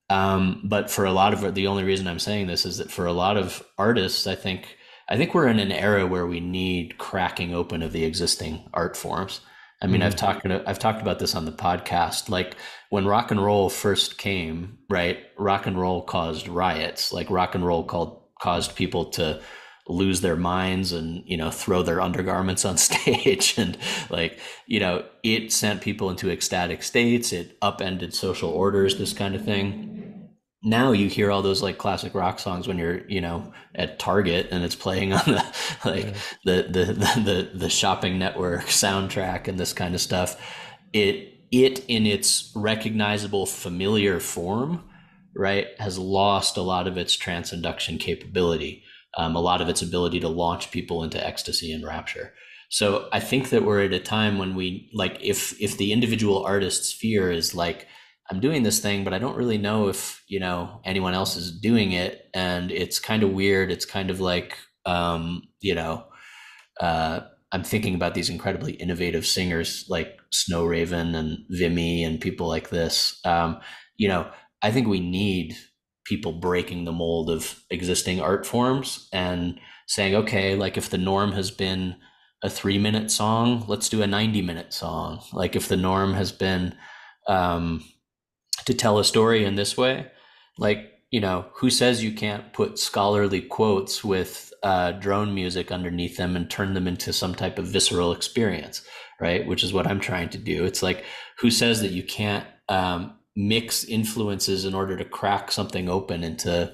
Um, but for a lot of, the only reason I'm saying this is that for a lot of artists, I think, I think we're in an era where we need cracking open of the existing art forms. I mean, mm-hmm. I've talked, I've talked about this on the podcast, like when rock and roll first came, right? Rock and roll caused riots, like rock and roll called, caused people to lose their minds and, you know, throw their undergarments on stage. And like, you know, it sent people into ecstatic states. It upended social orders, this kind of thing. Now you hear all those like classic rock songs when you're, you know, at Target and it's playing on the, like yeah. the, the, the, the, the shopping network soundtrack and this kind of stuff. It, it in its recognizable familiar form, right, has lost a lot of its transduction capability, um, a lot of its ability to launch people into ecstasy and rapture. So I think that we're at a time when we like, if, if the individual artist's fear is like, I'm doing this thing, but I don't really know if, you know, anyone else is doing it. And it's kind of weird. It's kind of like, um, you know, uh, I'm thinking about these incredibly innovative singers like Snow Raven and Vimy and people like this. Um, you know, I think we need people breaking the mold of existing art forms and saying, okay, like if the norm has been a three minute song, let's do a ninety minute song. Like if the norm has been, um, to tell a story in this way, like, you know, who says you can't put scholarly quotes with uh, drone music underneath them and turn them into some type of visceral experience, right? Which is what I'm trying to do. It's like, who says that you can't um, mix influences in order to crack something open into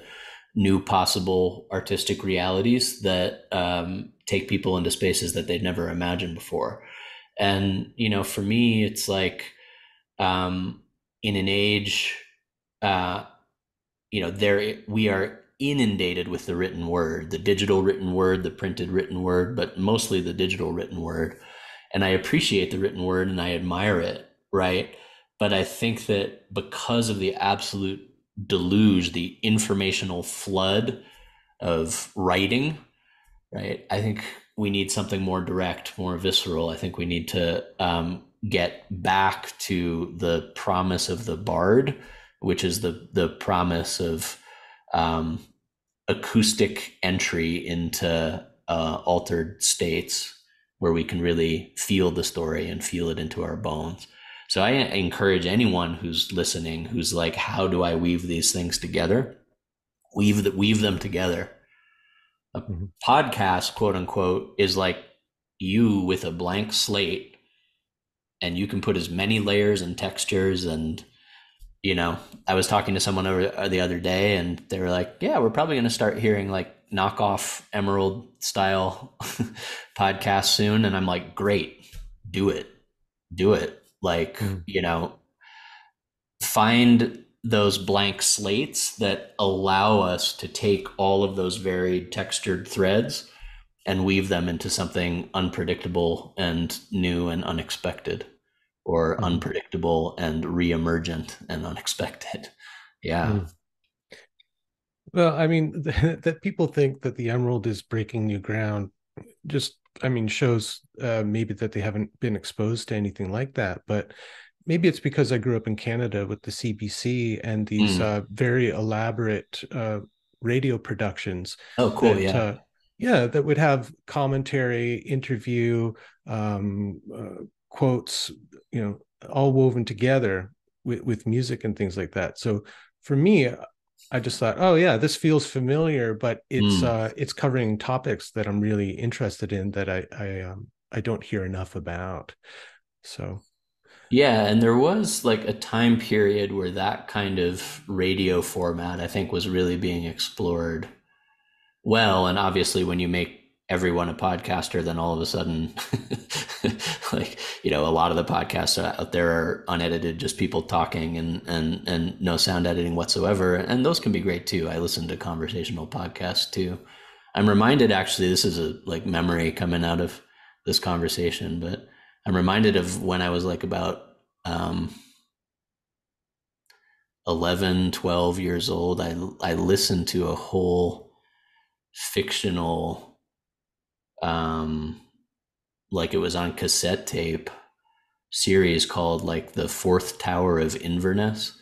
new possible artistic realities that um, take people into spaces that they'd never imagined before? And, you know, for me, it's like, um, in an age uh, you know, there we are inundated with the written word, the digital written word, the printed written word, but mostly the digital written word. And I appreciate the written word and I admire it, right? But I think that because of the absolute deluge, the informational flood of writing, right? I think we need something more direct, more visceral. I think we need to um, get back to the promise of the bard, which is the the promise of um, acoustic entry into uh, altered states where we can really feel the story and feel it into our bones. So I encourage anyone who's listening, who's like, how do I weave these things together? Weave the, weave them together. A mm-hmm. podcast, quote unquote, is like you with a blank slate, and you can put as many layers and textures. And, you know, I was talking to someone over the other day and they were like, yeah, we're probably going to start hearing like knockoff Emerald style podcasts soon. And I'm like, great, do it, do it. Like, you know, find those blank slates that allow us to take all of those varied textured threads and weave them into something unpredictable and new and unexpected, or mm-hmm. unpredictable and reemergent and unexpected. Yeah. Mm. Well, I mean, that people think that the Emerald is breaking new ground just I mean, shows uh, maybe that they haven't been exposed to anything like that, but maybe it's because I grew up in Canada with the C B C and these mm. uh, very elaborate uh, radio productions. Oh, cool. That, yeah. Uh, yeah. That would have commentary, interview, um, uh, quotes, you know, all woven together with, with music and things like that. So for me, I just thought, oh yeah, this feels familiar, but it's mm. uh, it's covering topics that I'm really interested in that I I, um, I don't hear enough about. So, yeah, and there was like a time period where that kind of radio format, I think, was really being explored well. And obviously, when you make everyone a podcaster, then all of a sudden, like, you know, a lot of the podcasts out there are unedited, just people talking and and and no sound editing whatsoever, and those can be great too. I listen to conversational podcasts too. I'm reminded, actually, this is a like memory coming out of this conversation, but I'm reminded of when I was like about um eleven, twelve years old. I I listened to a whole fictional um like it was on cassette tape series called like the Fourth Tower of Inverness,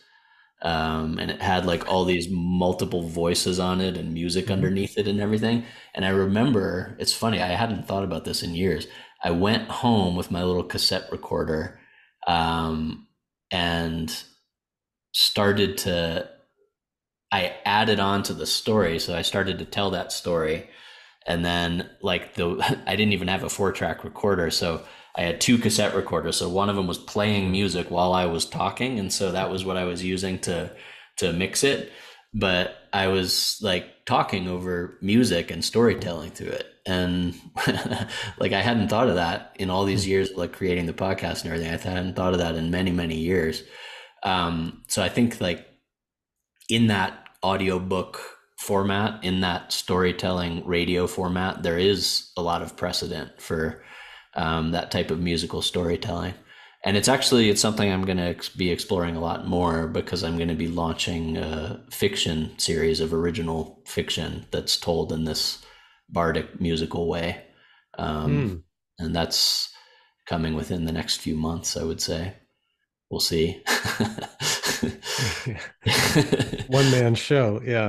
um and it had like all these multiple voices on it and music underneath it and everything. And I remember, it's funny, I hadn't thought about this in years, I went home with my little cassette recorder um and started to I added on to the story. So I started to tell that story. And then like the, I didn't even have a four track recorder. So I had two cassette recorders. So one of them was playing music while I was talking. And so that was what I was using to, to mix it. But I was like talking over music and storytelling through it. And like, I hadn't thought of that in all these years, like creating the podcast and everything. I hadn't thought of that in many, many years. Um, so I think like in that audiobook format, in that storytelling radio format, there is a lot of precedent for um, that type of musical storytelling. And it's actually, it's something I'm going to be exploring a lot more, because I'm going to be launching a fiction series of original fiction that's told in this bardic musical way. Um, mm. And that's coming within the next few months, I would say. We'll see. One man show. Yeah.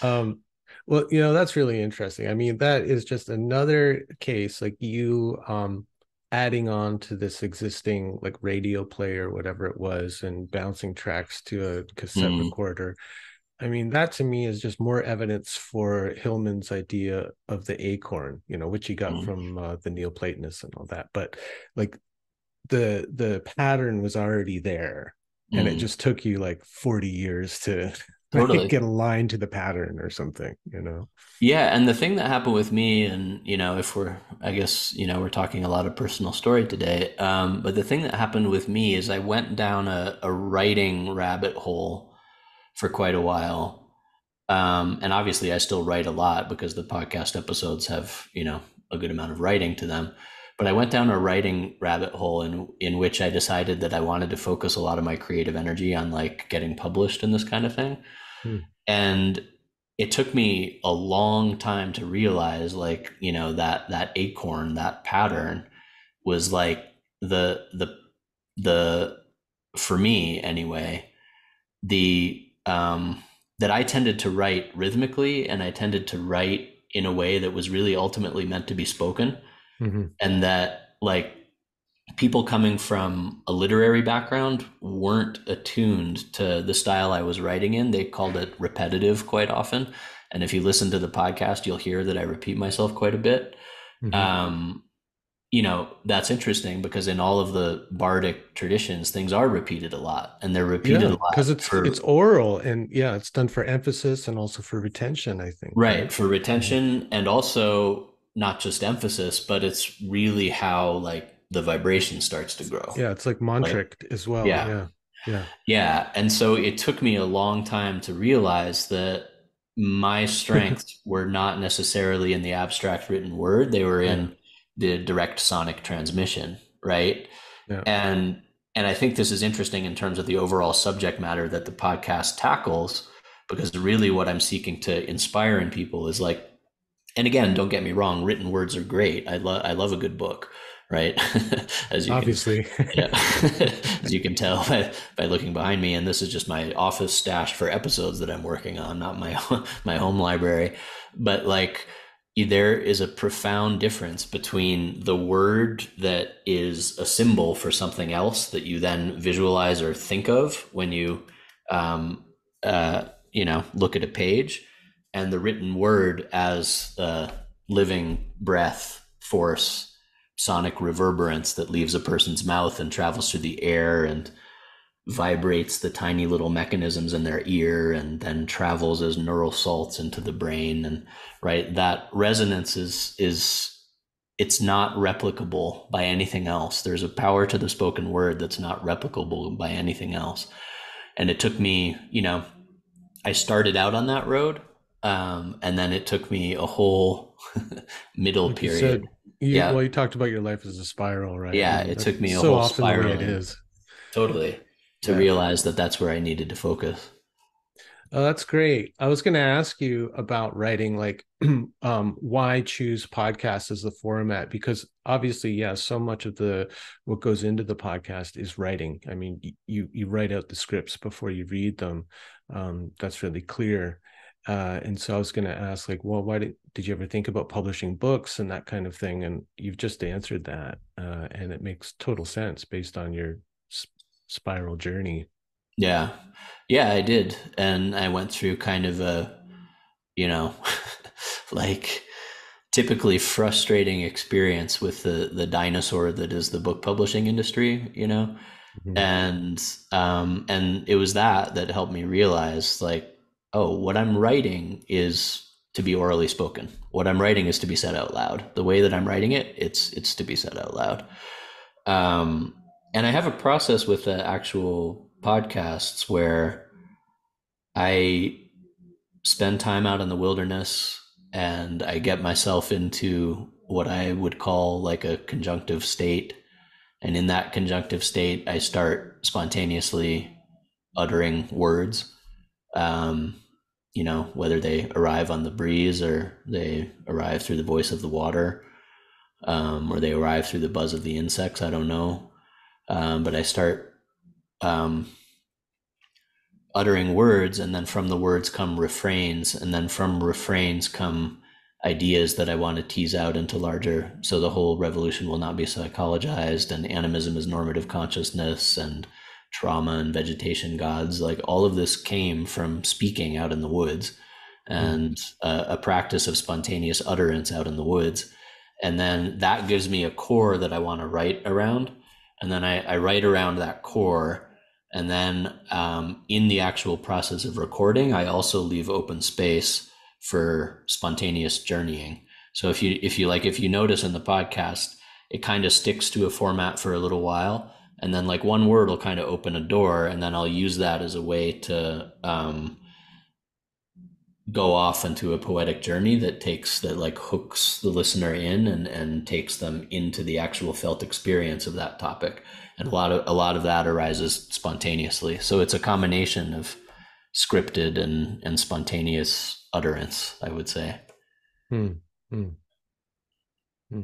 um, well, you know, that's really interesting. I mean, that is just another case, like you um, adding on to this existing like radio play or whatever it was, and bouncing tracks to a cassette mm. recorder. I mean, that to me is just more evidence for Hillman's idea of the acorn, you know, which he got mm. from uh, the Neoplatonists and all that. But like, the the pattern was already there, and mm. it just took you like forty years to totally. Like, get aligned to the pattern or something, you know? Yeah. And the thing that happened with me, and, you know, if we're, I guess, you know, we're talking a lot of personal story today. Um, but the thing that happened with me is I went down a, a writing rabbit hole for quite a while. Um, and obviously I still write a lot because the podcast episodes have, you know, a good amount of writing to them. But I went down a writing rabbit hole in, in which I decided that I wanted to focus a lot of my creative energy on like getting published and this kind of thing. Hmm. And it took me a long time to realize, like, you know, that, that acorn, that pattern was like the, the, the, for me anyway, the, um, that I tended to write rhythmically, and I tended to write in a way that was really ultimately meant to be spoken. Mm-hmm. And that like people coming from a literary background weren't attuned to the style I was writing in. They called it repetitive quite often. And if you listen to the podcast, you'll hear that I repeat myself quite a bit. Mm-hmm. Um, you know, that's interesting because in all of the bardic traditions, things are repeated a lot, and they're repeated yeah, a lot because it's, for, it's oral, and yeah, it's done for emphasis and also for retention, I think. Right. For retention. Mm-hmm. And also, not just emphasis, but it's really how like the vibration starts to grow. Yeah, it's like mantric like, as well. Yeah. yeah, yeah, yeah. And so it took me a long time to realize that my strengths were not necessarily in the abstract written word; they were in yeah. the direct sonic transmission, right? Yeah. And and I think this is interesting in terms of the overall subject matter that the podcast tackles, because really what I'm seeking to inspire in people is like. And again, don't get me wrong, written words are great. I love I love a good book, right? As you obviously can, yeah. As you can tell by, by looking behind me, and this is just my office stash for episodes that I'm working on, not my my home library. But like there is a profound difference between the word that is a symbol for something else that you then visualize or think of when you um uh you know look at a page, and the written word as a living breath, force, sonic reverberance that leaves a person's mouth and travels through the air and vibrates the tiny little mechanisms in their ear and then travels as neural salts into the brain. And right, that resonance is, is it's not replicable by anything else. There's a power to the spoken word that's not replicable by anything else. And it took me, you know, I started out on that road. Um, and then it took me a whole middle like period. You said, you, yeah. Well, you talked about your life as a spiral, right? Yeah. And it took me a so whole often spiral. It is. Totally. To yeah. realize that that's where I needed to focus. Oh, that's great. I was going to ask you about writing, like, um, why choose podcasts as the format? Because obviously, yeah, so much of the, what goes into the podcast is writing. I mean, you, you write out the scripts before you read them. Um, that's really clear. Uh, and so I was going to ask, like, well, why did, did you ever think about publishing books and that kind of thing? And you've just answered that. Uh, and it makes total sense based on your sp- spiral journey. Yeah. Yeah, I did. And I went through kind of a, you know, like typically frustrating experience with the, the dinosaur that is the book publishing industry, you know, mm-hmm. and, um, and it was that that helped me realize, like, oh, what I'm writing is to be orally spoken. What I'm writing is to be said out loud. The way that I'm writing it, it's it's to be said out loud. Um, and I have a process with the actual podcasts where I spend time out in the wilderness and I get myself into what I would call like a conjunctive state. And in that conjunctive state, I start spontaneously uttering words. Um, you know, whether they arrive on the breeze or they arrive through the voice of the water, um, or they arrive through the buzz of the insects, I don't know. Um, but I start, um, uttering words, and then from the words come refrains, and then from refrains come ideas that I want to tease out into larger. So the whole revolution will not be psychologized, and animism is normative consciousness, and trauma and vegetation gods, like all of this came from speaking out in the woods and uh, a practice of spontaneous utterance out in the woods. And then that gives me a core that I want to write around. And then I, I write around that core. And then um, in the actual process of recording, I also leave open space for spontaneous journeying. So if you, if you like, if you notice in the podcast, it kind of sticks to a format for a little while. And then like one word will kind of open a door, and then I'll use that as a way to um, go off into a poetic journey that takes that like hooks the listener in and, and takes them into the actual felt experience of that topic. And a lot of, a lot of that arises spontaneously. So it's a combination of scripted and, and spontaneous utterance, I would say. Hmm. Hmm. Hmm.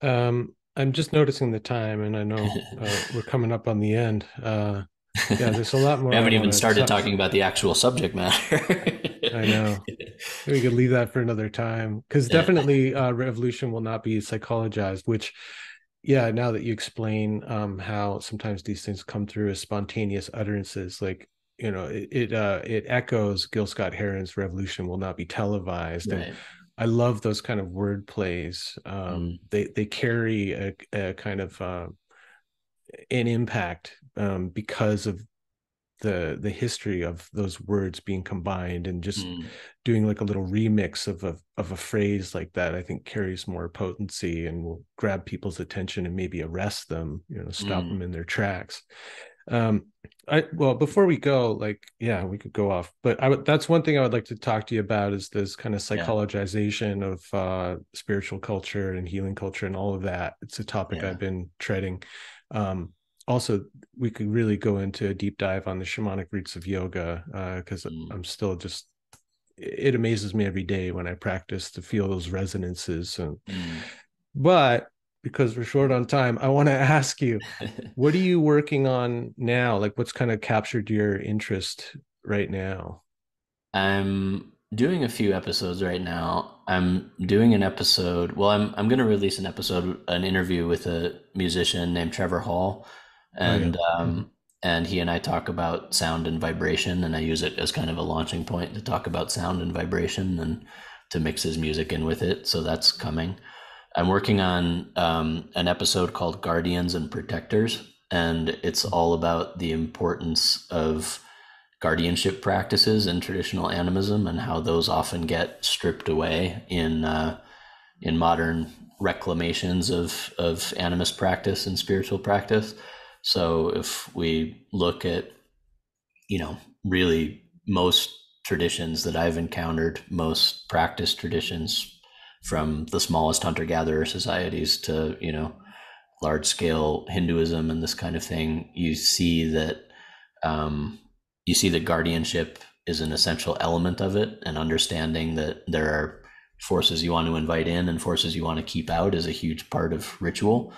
Um, I'm just noticing the time, and I know uh, we're coming up on the end. Uh, yeah, there's a lot more. We haven't even started talk talking about the actual subject matter. I know. We could leave that for another time, because definitely uh, revolution will not be psychologized, which, yeah, now that you explain um, how sometimes these things come through as spontaneous utterances, like, you know, it it, uh, it echoes Gil Scott-Heron's revolution will not be televised. Right. And I love those kind of word plays. Um, mm. They they carry a, a kind of uh, an impact um, because of the the history of those words being combined, and just mm. doing like a little remix of a of a phrase like that, I think carries more potency and will grab people's attention and maybe arrest them, you know, stop mm. them in their tracks. Um, I, well, before we go, like, yeah, we could go off, but I would, that's one thing I would like to talk to you about is this kind of psychologization yeah. of, uh, spiritual culture and healing culture and all of that. It's a topic yeah. I've been treading. Um, also we could really go into a deep dive on the shamanic roots of yoga. Uh, cause mm. I'm still just, it amazes me every day when I practice to feel those resonances. And, mm. but because we're short on time, I want to ask you, what are you working on now? Like, what's kind of captured your interest right now? I'm doing a few episodes right now. I'm doing an episode. Well, I'm I'm going to release an episode, an interview with a musician named Trevor Hall, and oh, yeah. um, and he and I talk about sound and vibration, and I use it as kind of a launching point to talk about sound and vibration and to mix his music in with it. So that's coming. I'm working on um, an episode called Guardians and Protectors, and it's all about the importance of guardianship practices in traditional animism and how those often get stripped away in uh, in modern reclamations of, of animist practice and spiritual practice. So if we look at, you know, really most traditions that I've encountered, most practice traditions, from the smallest hunter-gatherer societies to, you know, large-scale Hinduism and this kind of thing, you see that um, you see that guardianship is an essential element of it, and understanding that there are forces you want to invite in and forces you want to keep out is a huge part of ritual.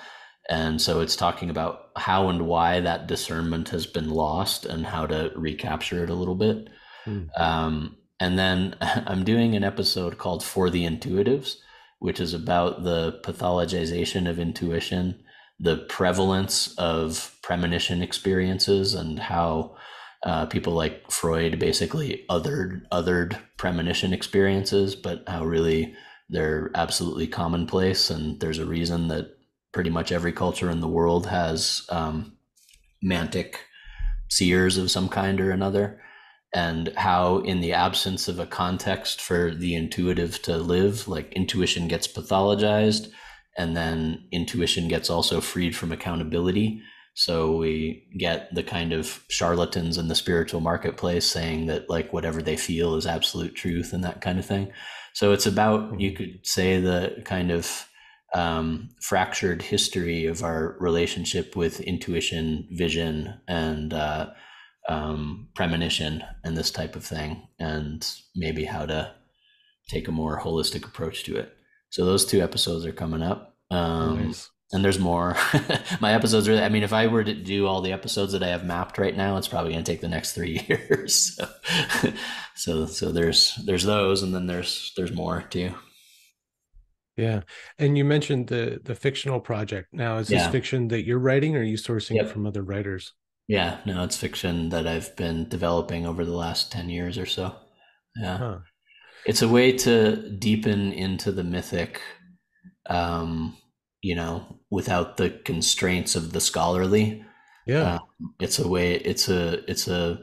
And so it's talking about how and why that discernment has been lost and how to recapture it a little bit. Mm. Um, And then I'm doing an episode called For the Intuitives, which is about the pathologization of intuition, the prevalence of premonition experiences, and how uh, people like Freud basically othered, othered premonition experiences, but how really they're absolutely commonplace. And there's a reason that pretty much every culture in the world has um, mantic seers of some kind or another. And how in the absence of a context for the intuitive to live, like intuition gets pathologized, and then intuition gets also freed from accountability. So we get the kind of charlatans in the spiritual marketplace saying that like whatever they feel is absolute truth and that kind of thing. So it's about, you could say, the kind of um, fractured history of our relationship with intuition, vision, and uh, Um, premonition and this type of thing, and maybe how to take a more holistic approach to it. So those two episodes are coming up. Um, nice. And there's more. My episodes are, I mean, if I were to do all the episodes that I have mapped right now, it's probably going to take the next three years. So, so, so there's, there's those, and then there's, there's more too. Yeah. And you mentioned the, the fictional project. Now, is this yeah. fiction that you're writing, or are you sourcing yep. it from other writers? Yeah, no, it's fiction that I've been developing over the last ten years or so. Yeah. Huh. It's a way to deepen into the mythic, um, you know, without the constraints of the scholarly. Yeah. Uh, it's a way, it's a, it's a,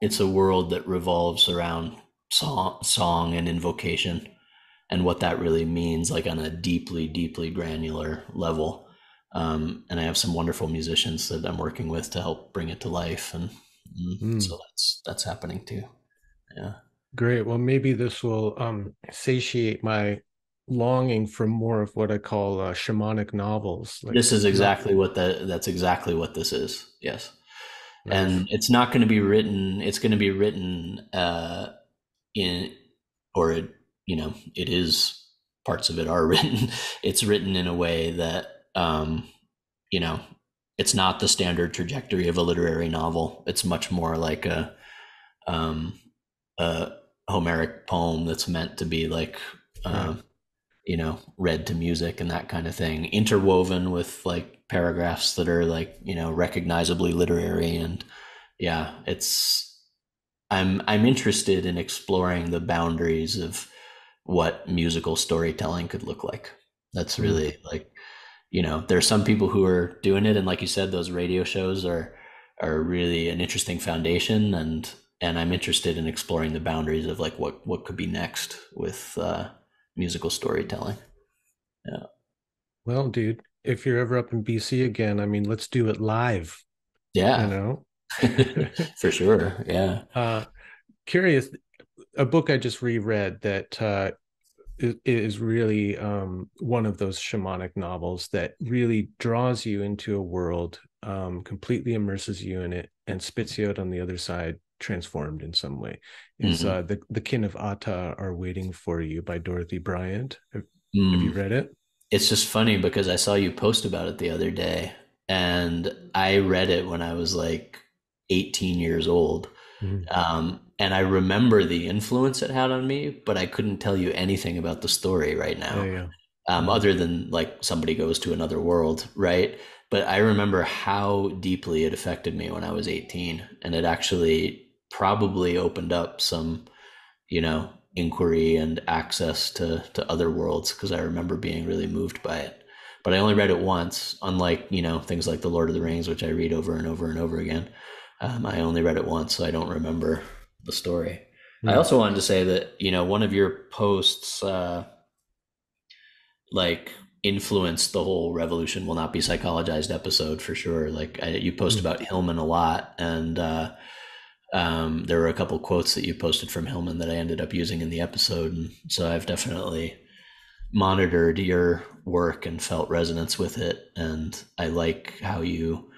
it's a world that revolves around song, song and invocation, and what that really means, like on a deeply, deeply granular level. Um, and I have some wonderful musicians that I'm working with to help bring it to life. And mm. so that's, that's happening too. Yeah. Great. Well, maybe this will um, satiate my longing for more of what I call uh, shamanic novels. Like, this is exactly what that, that's exactly what this is. Yes. Nice. And it's not going to be written, it's going to be written uh, in, or it, you know, it is, parts of it are written. It's written in a way that, um, you know, it's not the standard trajectory of a literary novel. It's much more like a, um, a Homeric poem that's meant to be like, um, right. you know, read to music and that kind of thing, interwoven with like paragraphs that are like, you know, recognizably literary. And yeah, it's, I'm, I'm interested in exploring the boundaries of what musical storytelling could look like. That's really mm-hmm. like, you know, there are some people who are doing it. And like you said, those radio shows are, are really an interesting foundation. And, and I'm interested in exploring the boundaries of like what, what could be next with uh, musical storytelling. Yeah. Well, dude, if you're ever up in B C again, I mean, let's do it live. Yeah. You know? For sure. Yeah. Uh, curious, a book I just reread that, uh, It is really um, one of those shamanic novels that really draws you into a world, um, completely immerses you in it, and spits you out on the other side, transformed in some way. It's mm-hmm. uh, the the Kin of Atta Are Waiting for You by Dorothy Bryant. Have, mm. have you read it? It's just funny because I saw you post about it the other day, and I read it when I was like eighteen years old. Mm-hmm. Um, and I remember the influence it had on me, but I couldn't tell you anything about the story right now. Oh, yeah. Um, other than like somebody goes to another world. Right. But I remember how deeply it affected me when I was eighteen, and it actually probably opened up some, you know, inquiry and access to, to other worlds. 'Cause I remember being really moved by it, but I only read it once, unlike, you know, things like The Lord of the Rings, which I read over and over and over again. Um, I only read it once, so I don't remember the story. Yeah. I also wanted to say that, you know, one of your posts, uh, like, influenced the whole Revolution Will Not Be Psychologized episode for sure. Like, I, you post mm-hmm. about Hillman a lot, and uh, um, there were a couple quotes that you posted from Hillman that I ended up using in the episode. And so I've definitely monitored your work and felt resonance with it. And I like how you,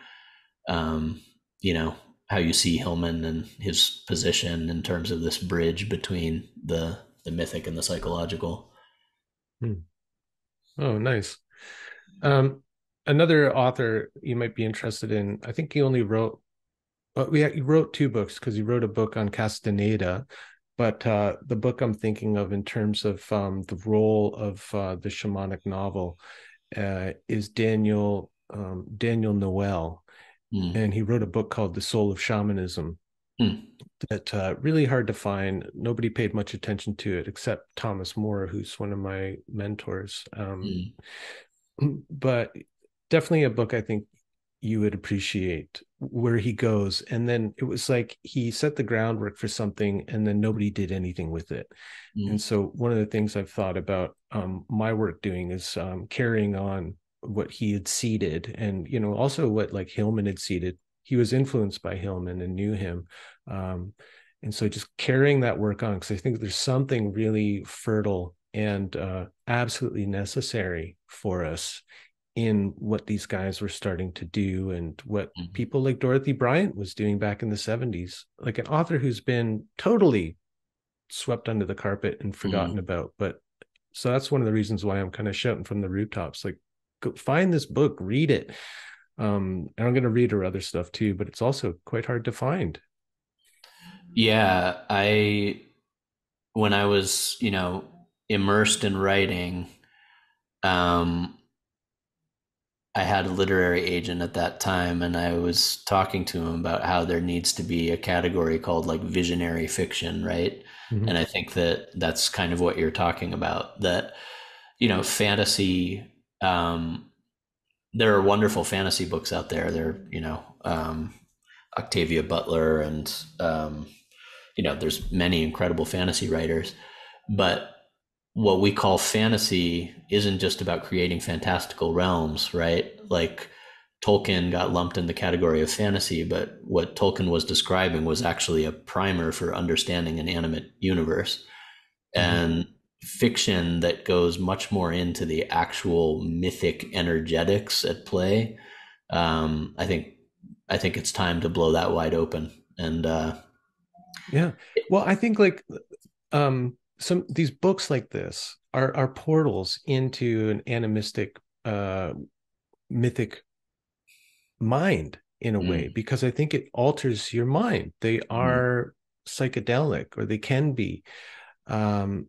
um, you know, how you see Hillman and his position in terms of this bridge between the, the mythic and the psychological. Hmm. Oh, nice. Um, another author you might be interested in, I think he only wrote, well, we he wrote two books because he wrote a book on Castaneda, but uh, the book I'm thinking of in terms of um, the role of uh, the shamanic novel uh, is Daniel, um, Daniel Noel. Mm. And he wrote a book called The Soul of Shamanism mm. that uh, really hard to find. Nobody paid much attention to it except Thomas Moore, who's one of my mentors. Um, mm. But definitely a book I think you would appreciate where he goes. And then it was like he set the groundwork for something and then nobody did anything with it. Mm. And so one of the things I've thought about um, my work doing is um, carrying on what he had seeded, and you know, also what like Hillman had seeded. He was influenced by Hillman and knew him, um, and so just carrying that work on, because I think there's something really fertile and uh, absolutely necessary for us in what these guys were starting to do, and what mm-hmm. people like Dorothy Bryant was doing back in the seventies, like an author who's been totally swept under the carpet and forgotten mm-hmm. about. But so that's one of the reasons why I'm kind of shouting from the rooftops, like, go find this book, read it. Um, and I'm going to read her other stuff too, but it's also quite hard to find. Yeah. I, when I was, you know, immersed in writing, um, I had a literary agent at that time, and I was talking to him about how there needs to be a category called like visionary fiction. Right. Mm-hmm. And I think that that's kind of what you're talking about, that, you know, fantasy, Um, there are wonderful fantasy books out there. There, you know, um, Octavia Butler, and um, you know, there's many incredible fantasy writers, but what we call fantasy isn't just about creating fantastical realms, right? Like Tolkien got lumped in the category of fantasy, but what Tolkien was describing was actually a primer for understanding an animate universe. Mm-hmm. And fiction that goes much more into the actual mythic energetics at play. Um, I think, I think it's time to blow that wide open. And, uh, yeah, well, I think like, um, some, these books like this are, are portals into an animistic, uh, mythic mind in a mm. way, because I think it alters your mind. They are mm. psychedelic, or they can be, um,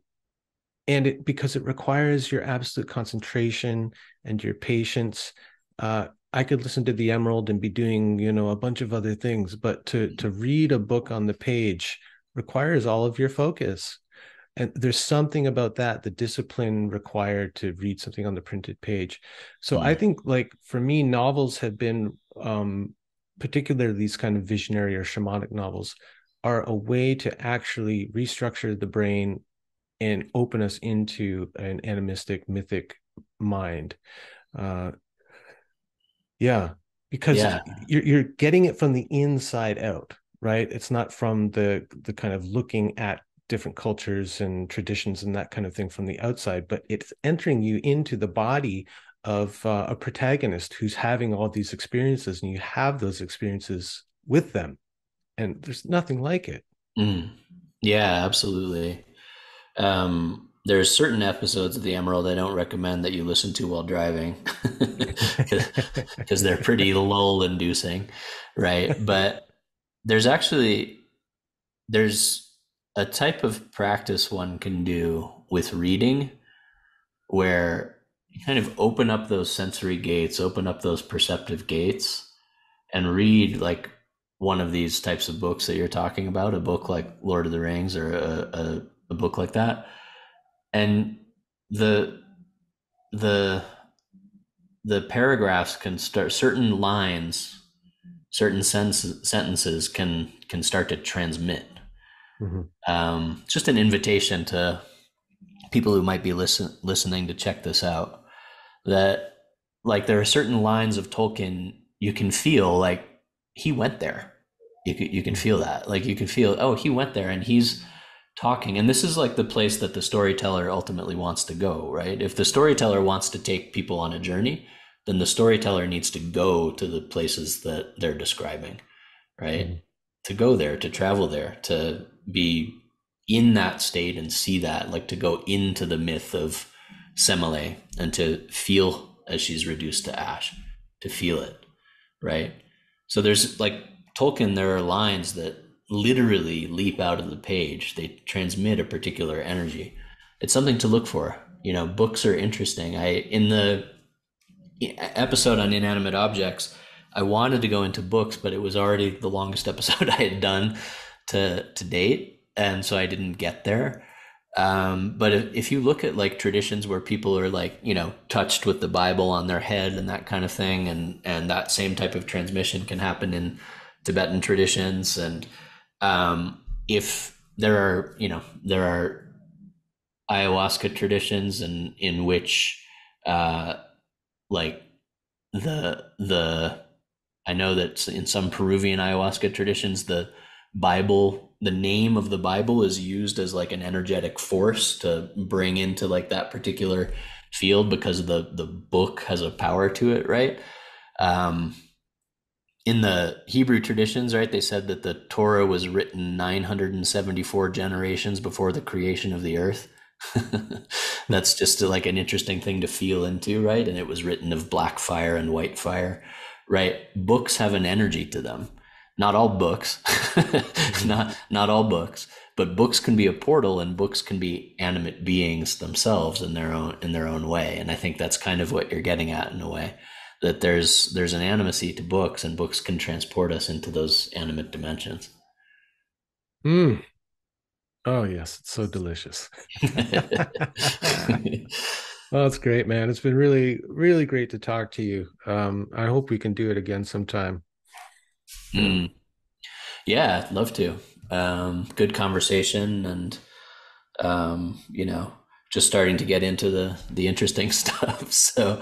and it, because it requires your absolute concentration and your patience. Uh, I could listen to the Emerald and be doing, you know, a bunch of other things, but to, to read a book on the page requires all of your focus. And there's something about that, the discipline required to read something on the printed page. So mm. I think, like, for me, novels have been, um, particularly these kind of visionary or shamanic novels, are a way to actually restructure the brain and open us into an animistic, mythic mind. Uh, yeah, because yeah. You're, you're getting it from the inside out, right? It's not from the, the kind of looking at different cultures and traditions and that kind of thing from the outside, but it's entering you into the body of uh, a protagonist who's having all these experiences, and you have those experiences with them. And there's nothing like it. Mm. Yeah, absolutely. Um, there's certain episodes of the Emerald I don't recommend that you listen to while driving, because they're pretty lull inducing. Right. But there's actually, there's a type of practice one can do with reading where you kind of open up those sensory gates, open up those perceptive gates, and read like one of these types of books that you're talking about, a book like Lord of the Rings or a, a a book like that. And the, the, the paragraphs can start, certain lines, certain sense, sentences can, can start to transmit. Mm-hmm. Um, just an invitation to people who might be listen, listening to check this out, that like there are certain lines of Tolkien you can feel like he went there. You can, you can feel that. Like you can feel, oh, he went there and he's talking. And this is like the place that the storyteller ultimately wants to go, right? If the storyteller wants to take people on a journey, then the storyteller needs to go to the places that they're describing, right? Mm-hmm. To go there, to travel there, to be in that state and see that, like to go into the myth of Semele and to feel as she's reduced to ash, to feel it, right? So there's like Tolkien, there are lines that literally leap out of the page. They transmit a particular energy. It's something to look for. You know, books are interesting. I, in the episode on inanimate objects, I wanted to go into books, but it was already the longest episode I had done to to date, and so I didn't get there. Um, but if, if you look at like traditions where people are like, you know, touched with the Bible on their head and that kind of thing, and and that same type of transmission can happen in Tibetan traditions. And Um, if there are, you know, there are ayahuasca traditions and in, in which, uh, like the, the, I know that in some Peruvian ayahuasca traditions, the Bible, the name of the Bible is used as like an energetic force to bring into like that particular field because the, the book has a power to it. Right. Um, In the Hebrew traditions, right, they said that the Torah was written nine hundred seventy-four generations before the creation of the earth. That's just like an interesting thing to feel into, right? And it was written of black fire and white fire, right? Books have an energy to them. Not all books, not not all books, but books can be a portal, and books can be animate beings themselves in their own in their own way. And I think that's kind of what you're getting at in a way. That there's there's an animacy to books, and books can transport us into those animate dimensions. Mm. Oh yes, it's so delicious. Well, it's great, man. It's been really, really great to talk to you. Um, I hope we can do it again sometime. Mm. Yeah, I'd love to. Um, good conversation, and um, you know, just starting to get into the the interesting stuff. So,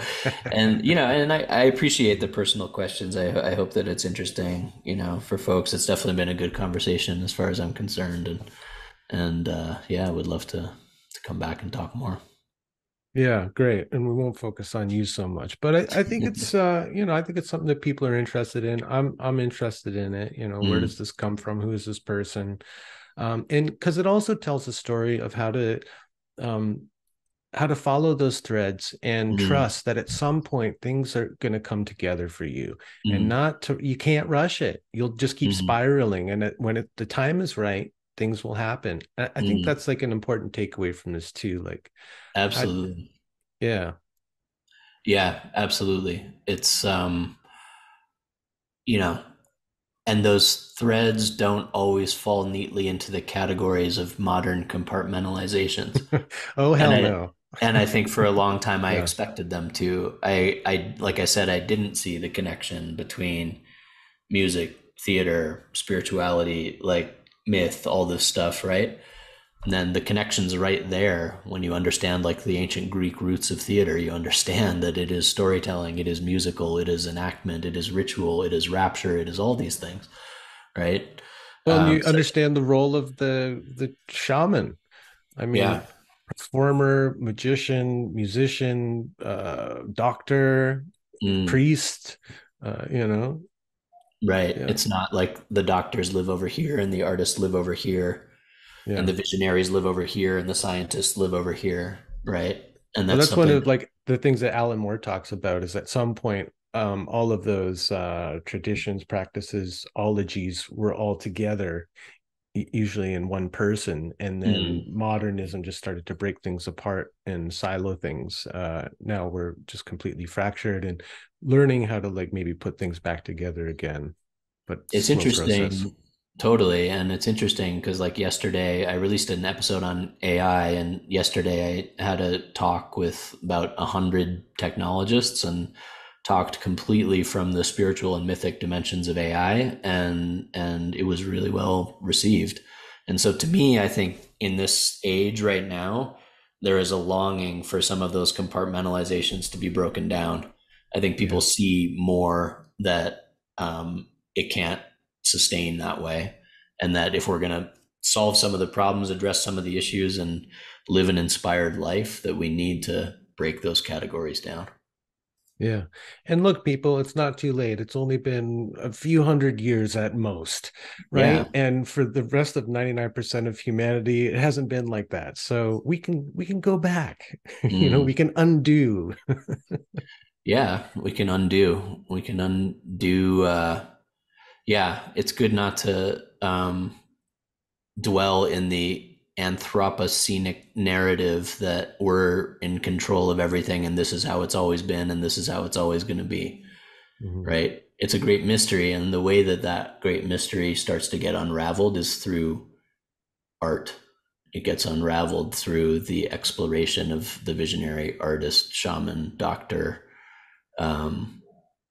and you know, and I, I appreciate the personal questions. I, I hope that it's interesting, you know, for folks. It's definitely been a good conversation as far as I'm concerned, and and uh, yeah, I would love to to come back and talk more. Yeah, great. And we won't focus on you so much, but I, I think it's, uh, you know, I think it's something that people are interested in. I'm, I'm interested in it. You know, mm. where does this come from? Who is this person? Um, and cause it also tells a story of how to, um, how to follow those threads and mm. trust that at some point things are going to come together for you, mm. and not to, you can't rush it. You'll just keep mm. spiraling. And it, when it, the time is right, things will happen. I, I think mm. that's like an important takeaway from this too. Like, absolutely. I, yeah. Yeah, absolutely. It's, um, you know, and those threads don't always fall neatly into the categories of modern compartmentalizations. oh, hell and I, no. and I think for a long time, I yeah. expected them to. I, I, like I said, I didn't see the connection between music, theater, spirituality, like, myth, all this stuff, right? And then the connection's right there. When you understand like the ancient Greek roots of theater, you understand that it is storytelling, it is musical, it is enactment, it is ritual, it is rapture, it is all these things, right? Well, um, you so, understand the role of the the shaman. I mean, yeah. performer, magician, musician, uh, doctor, mm. priest, uh, you know. Right. Yeah. It's not like the doctors live over here and the artists live over here yeah. and the visionaries live over here and the scientists live over here. Right. And that's, well, that's one of like the things that Alan Moore talks about is at some point, um, all of those uh, traditions, practices, ologies were all together, usually in one person. And then mm. modernism just started to break things apart and silo things. Uh, now we're just completely fractured and learning how to like maybe put things back together again. But it's interesting. Process. Totally. And it's interesting because like yesterday I released an episode on A I, and yesterday I had a talk with about a hundred technologists and talked completely from the spiritual and mythic dimensions of A I, and and it was really well received. And so to me, I think in this age right now, there is a longing for some of those compartmentalizations to be broken down. I think people see more that um, it can't sustain that way, and that if we're going to solve some of the problems, address some of the issues, and live an inspired life, that we need to break those categories down. Yeah. And look, people, it's not too late. It's only been a few hundred years at most, right? Yeah. And for the rest of ninety-nine percent of humanity, it hasn't been like that. So we can we can go back. Mm. You know, we can undo. Yeah, we can undo. We can undo. Uh, yeah, it's good not to um, dwell in the Anthropocenic narrative that we're in control of everything and this is how it's always been and this is how it's always going to be, mm-hmm. right? It's a great mystery, and the way that that great mystery starts to get unraveled is through art. It gets unraveled through the exploration of the visionary, artist, shaman, doctor, um,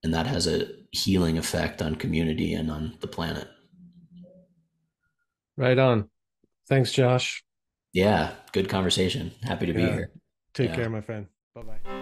and that has a healing effect on community and on the planet. Right on. Thanks, Josh. Yeah, good conversation. Happy to yeah. be here. Take yeah. care, my friend. Bye-bye.